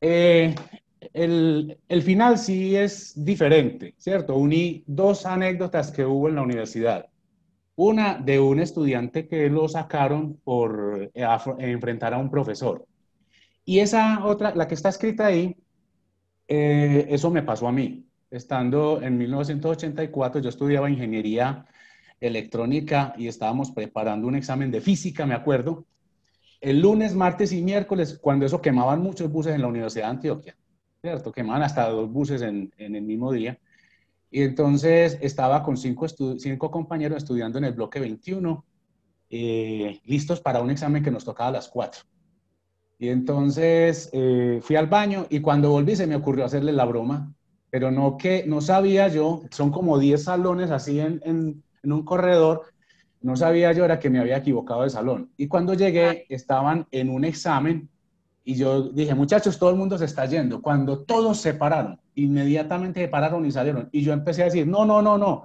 El final sí es diferente, ¿cierto? Uní dos anécdotas que hubo en la universidad. Una de un estudiante que lo sacaron por enfrentar a un profesor. Y esa otra, la que está escrita ahí, eso me pasó a mí. Estando en 1984, yo estudiaba ingeniería electrónica y estábamos preparando un examen de física, me acuerdo. El lunes, martes y miércoles, cuando eso quemaban muchos buses en la Universidad de Antioquia, ¿cierto? Quemaban hasta 2 buses en el mismo día. Y entonces estaba con 5 compañeros estudiando en el bloque 21, listos para un examen que nos tocaba a las 4. Y entonces fui al baño y cuando volví se me ocurrió hacerle la broma, pero no que no sabía yo, son como 10 salones así en un corredor, no sabía yo era que me había equivocado de salón. Y cuando llegué estaban en un examen y yo dije, muchachos, todo el mundo se está yendo. Cuando todos se pararon, inmediatamente se pararon y salieron. Y yo empecé a decir, no,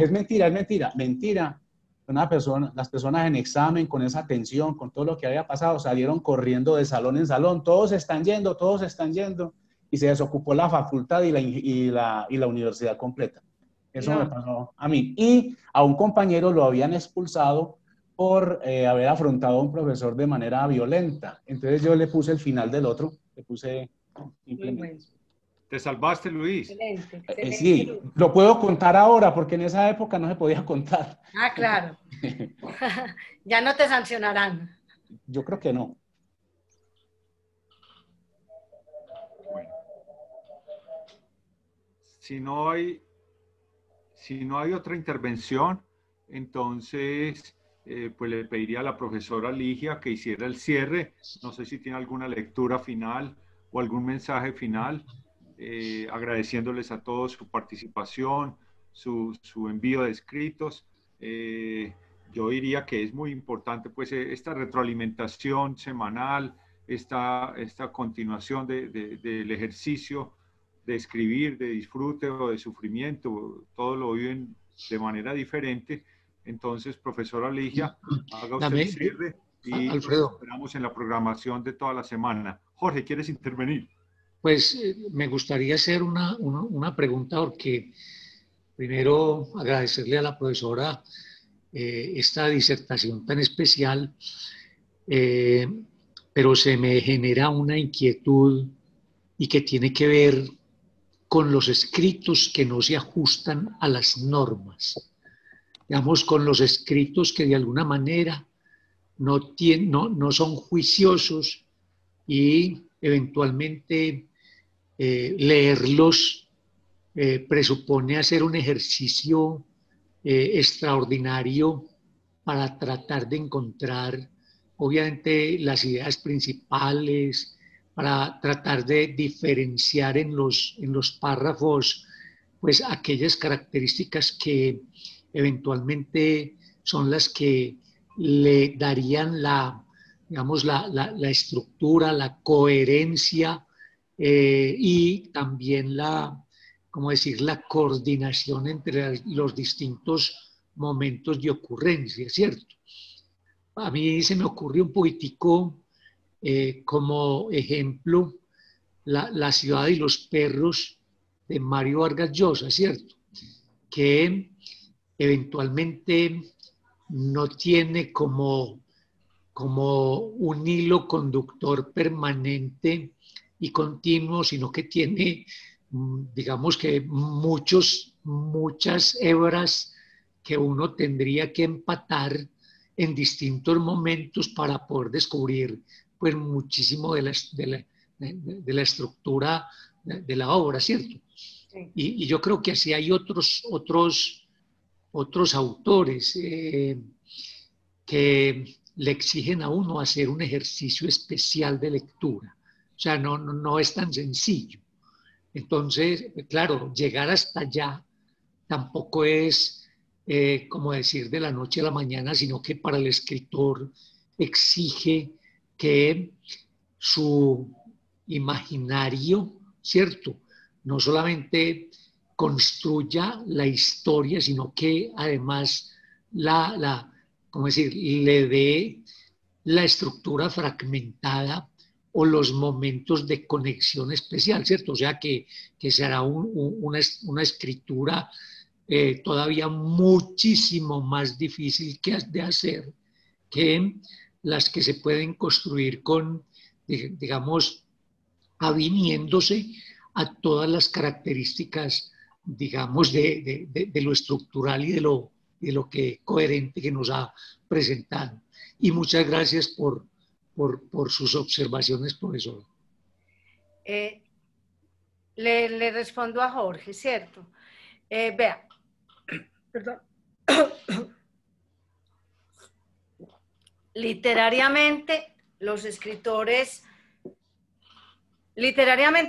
es mentira. Las personas en examen, con esa tensión, con todo lo que había pasado, salieron corriendo de salón en salón. Todos están yendo. Y se desocupó la facultad y la universidad completa. Eso me pasó a mí. Y a un compañero lo habían expulsado por haber afrontado a un profesor de manera violenta. Entonces yo le puse el final del otro, le puse simplemente. Te salvaste, Luis. Excelente, excelente. Sí, lo puedo contar ahora porque en esa época no se podía contar. Ah, claro. Ya no te sancionarán. Yo creo que no. Bueno. Si no hay otra intervención, entonces pues le pediría a la profesora Ligia que hiciera el cierre. No sé si tiene alguna lectura final o algún mensaje final. Agradeciéndoles a todos su participación, su envío de escritos. Yo diría que es muy importante pues esta retroalimentación semanal, esta continuación del ejercicio de escribir, de disfrute o de sufrimiento. Todos lo viven de manera diferente. Entonces, profesora Ligia, haga usted el cierre y Alfredo, nos esperamos en la programación de toda la semana. Jorge, ¿quieres intervenir? Pues me gustaría hacer una pregunta, porque primero agradecerle a la profesora esta disertación tan especial, pero se me genera una inquietud y que tiene que ver con los escritos que no se ajustan a las normas. Digamos, con los escritos que de alguna manera no son juiciosos y eventualmente leerlos presupone hacer un ejercicio extraordinario para tratar de encontrar, obviamente, las ideas principales, para tratar de diferenciar en los párrafos pues, aquellas características que eventualmente son las que le darían la estructura, la coherencia, y también la coordinación entre los distintos momentos de ocurrencia, ¿cierto? A mí se me ocurre un poquitico como ejemplo la ciudad y los perros de Mario Vargas Llosa, ¿cierto? Que eventualmente no tiene como un hilo conductor permanente y continuo, sino que tiene, digamos que muchas hebras que uno tendría que empatar en distintos momentos para poder descubrir pues muchísimo de la estructura de la obra, ¿cierto? Sí. Y yo creo que así hay otros autores que le exigen a uno hacer un ejercicio especial de lectura. O sea, no es tan sencillo. Entonces, claro, llegar hasta allá tampoco es, como decir, de la noche a la mañana, sino que para el escritor exige que su imaginario, ¿cierto?, no solamente construya la historia, sino que además le dé la estructura fragmentada o los momentos de conexión especial, ¿cierto? O sea, que será una escritura todavía muchísimo más difícil de hacer que las que se pueden construir con, digamos, aviniéndose a todas las características, digamos, de lo estructural y de lo que coherente que nos ha presentado. Y muchas gracias por sus observaciones, profesor. Le respondo a Jorge, ¿cierto? Vea, perdón. Literariamente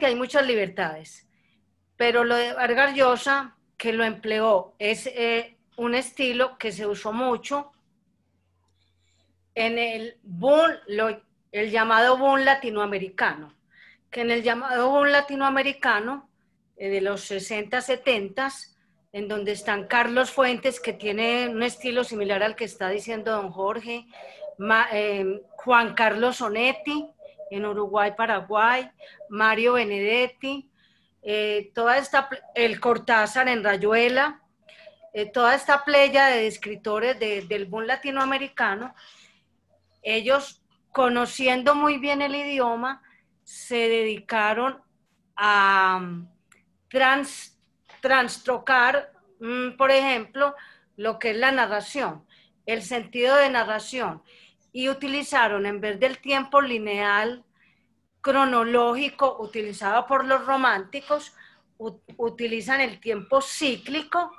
hay muchas libertades, pero lo de Vargas Llosa, que lo empleó, es un estilo que se usó mucho en el boom, el llamado boom latinoamericano, que en el llamado boom latinoamericano de los 60, 70, en donde están Carlos Fuentes, que tiene un estilo similar al que está diciendo don Jorge, Juan Carlos Onetti, en Uruguay, Paraguay, Mario Benedetti, el Cortázar en Rayuela, toda esta playa de escritores del boom latinoamericano, ellos, conociendo muy bien el idioma, se dedicaron a trastocar, por ejemplo, lo que es la narración, el sentido de narración, y utilizaron, en vez del tiempo lineal cronológico utilizado por los románticos, utilizan el tiempo cíclico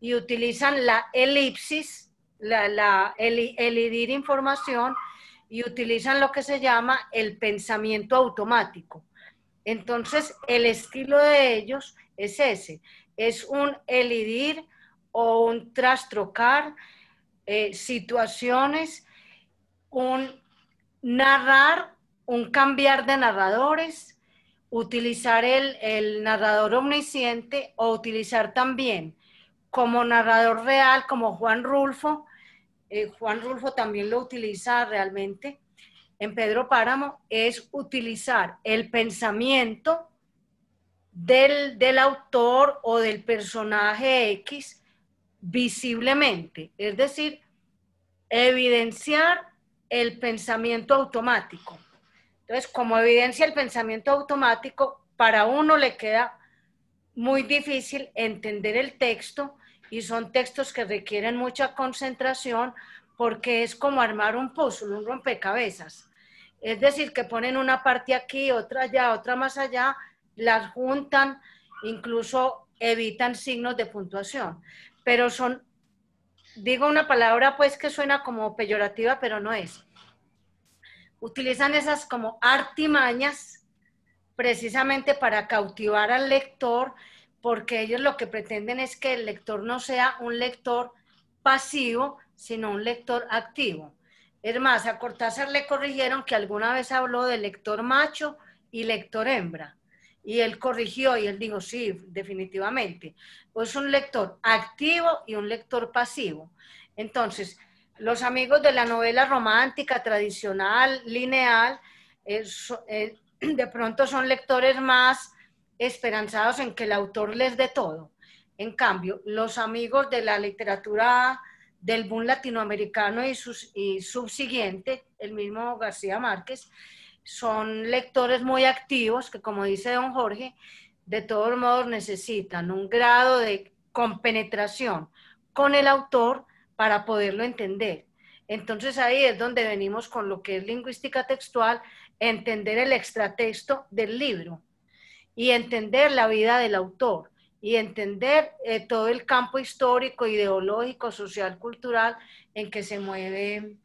y utilizan la elipsis, elidir información, y utilizan lo que se llama el pensamiento automático. Entonces, el estilo de ellos es ese, es un elidir o un trastocar situaciones, un narrar, un cambiar de narradores, utilizar el narrador omnisciente o utilizar también como narrador real, como Juan Rulfo. Juan Rulfo también lo utiliza realmente en Pedro Páramo, es utilizar el pensamiento del autor o del personaje X visiblemente, es decir, evidenciar el pensamiento automático. Entonces, como evidencia el pensamiento automático, para uno le queda muy difícil entender el texto, y son textos que requieren mucha concentración porque es como armar un puzzle, un rompecabezas. Es decir, que ponen una parte aquí, otra allá, otra más allá, las juntan, incluso evitan signos de puntuación. Pero son... Digo una palabra pues que suena como peyorativa, pero no es. Utilizan esas como artimañas precisamente para cautivar al lector, porque ellos lo que pretenden es que el lector no sea un lector pasivo, sino un lector activo. Es más, a Cortázar le corrigieron que alguna vez habló de lector macho y lector hembra. Y él corrigió y él dijo, sí, definitivamente. Pues un lector activo y un lector pasivo. Entonces, los amigos de la novela romántica, tradicional, lineal, de pronto son lectores más esperanzados en que el autor les dé todo. En cambio, los amigos de la literatura del boom latinoamericano y subsiguiente, el mismo García Márquez, son lectores muy activos que, como dice don Jorge, de todos modos necesitan un grado de compenetración con el autor para poderlo entender. Entonces ahí es donde venimos con lo que es lingüística textual, entender el extratexto del libro y entender la vida del autor y entender todo el campo histórico, ideológico, social, cultural en que se mueven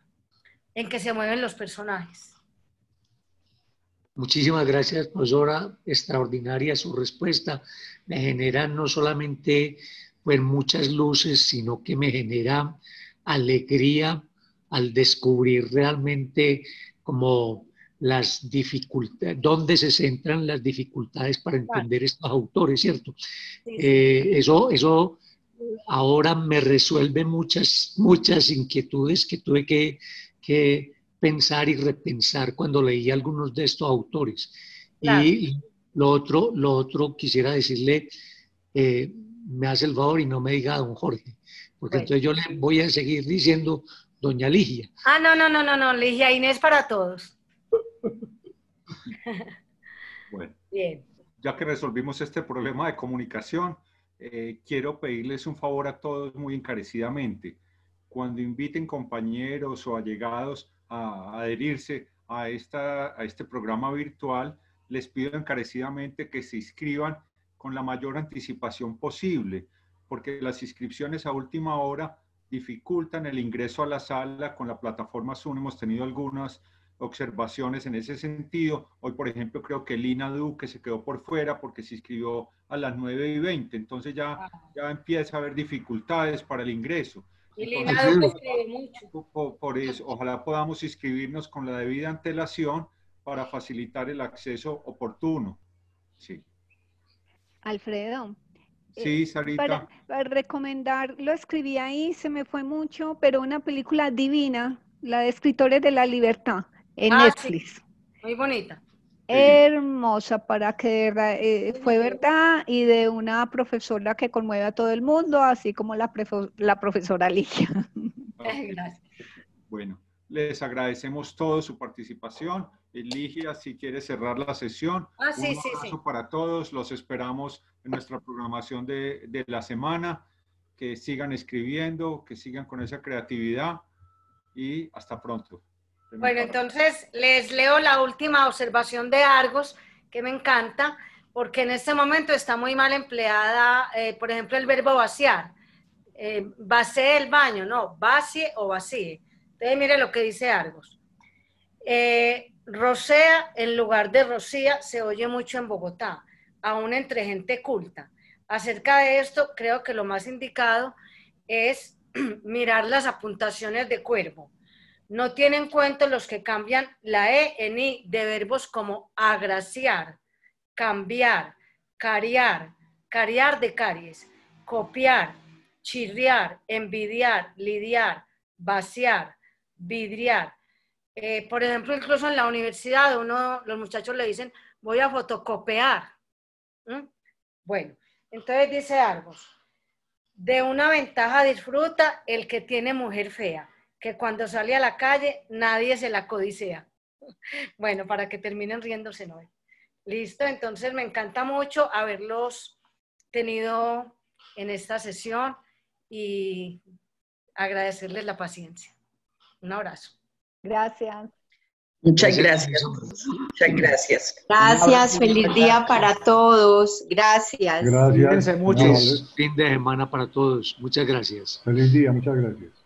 los personajes. Muchísimas gracias, profesora. Extraordinaria su respuesta. Me genera no solamente pues, muchas luces, sino que me genera alegría al descubrir realmente como las dificultades, dónde se centran las dificultades para entender estos autores, ¿cierto? Sí. Eso ahora me resuelve muchas inquietudes que tuve que pensar y repensar cuando leí algunos de estos autores. Claro. Y lo otro quisiera decirle, me hace el favor y no me diga don Jorge, porque entonces yo le voy a seguir diciendo doña Ligia. Ah, no, Ligia Inés para todos. Bueno, bien. Ya que resolvimos este problema de comunicación, quiero pedirles un favor a todos muy encarecidamente. Cuando inviten compañeros o allegados a adherirse a este programa virtual, les pido encarecidamente que se inscriban con la mayor anticipación posible, porque las inscripciones a última hora dificultan el ingreso a la sala. Con la plataforma Zoom hemos tenido algunas observaciones en ese sentido. Hoy, por ejemplo, creo que Lina Duque se quedó por fuera porque se inscribió a las 9:20, entonces ya empieza a haber dificultades para el ingreso. Entonces, por eso, ojalá podamos inscribirnos con la debida antelación para facilitar el acceso oportuno. Sí. Alfredo. Sí, Sarita. Para recomendar, lo escribí ahí, se me fue mucho, pero una película divina, la de Escritores de la Libertad, en Netflix. Sí. Muy bonita. Hermosa, para que fue verdad, y de una profesora que conmueve a todo el mundo, así como la profesora Ligia. Okay. Gracias. Bueno, les agradecemos todos su participación. Ligia, si quiere cerrar la sesión. Un abrazo para todos, los esperamos en nuestra programación de la semana. Que sigan escribiendo, que sigan con esa creatividad y hasta pronto. Bueno, entonces les leo la última observación de Argos, que me encanta, porque en este momento está muy mal empleada, por ejemplo, el verbo vaciar. Vacíe el baño, no, vacíe o vacíe. Entonces mire lo que dice Argos. Rocea en lugar de rocía se oye mucho en Bogotá, aún entre gente culta. Acerca de esto, creo que lo más indicado es mirar las apuntaciones de Cuervo. No tienen en cuenta los que cambian la E en I de verbos como agraciar, cambiar, cariar, cariar de caries, copiar, chirriar, envidiar, lidiar, vaciar, vidriar. Por ejemplo, incluso en la universidad los muchachos le dicen, voy a fotocopiar. ¿Mm? Bueno, entonces dice Argos, de una ventaja disfruta el que tiene mujer fea, que cuando sale a la calle nadie se la codicea. Bueno, para que terminen riéndose, ¿no? Listo, entonces me encanta mucho haberlos tenido en esta sesión y agradecerles la paciencia. Un abrazo. Gracias. Muchas gracias. Muchas gracias. Gracias, feliz día para todos. Gracias. Gracias. Cuídense mucho. Fin de semana para todos. Muchas gracias. Feliz día, muchas gracias.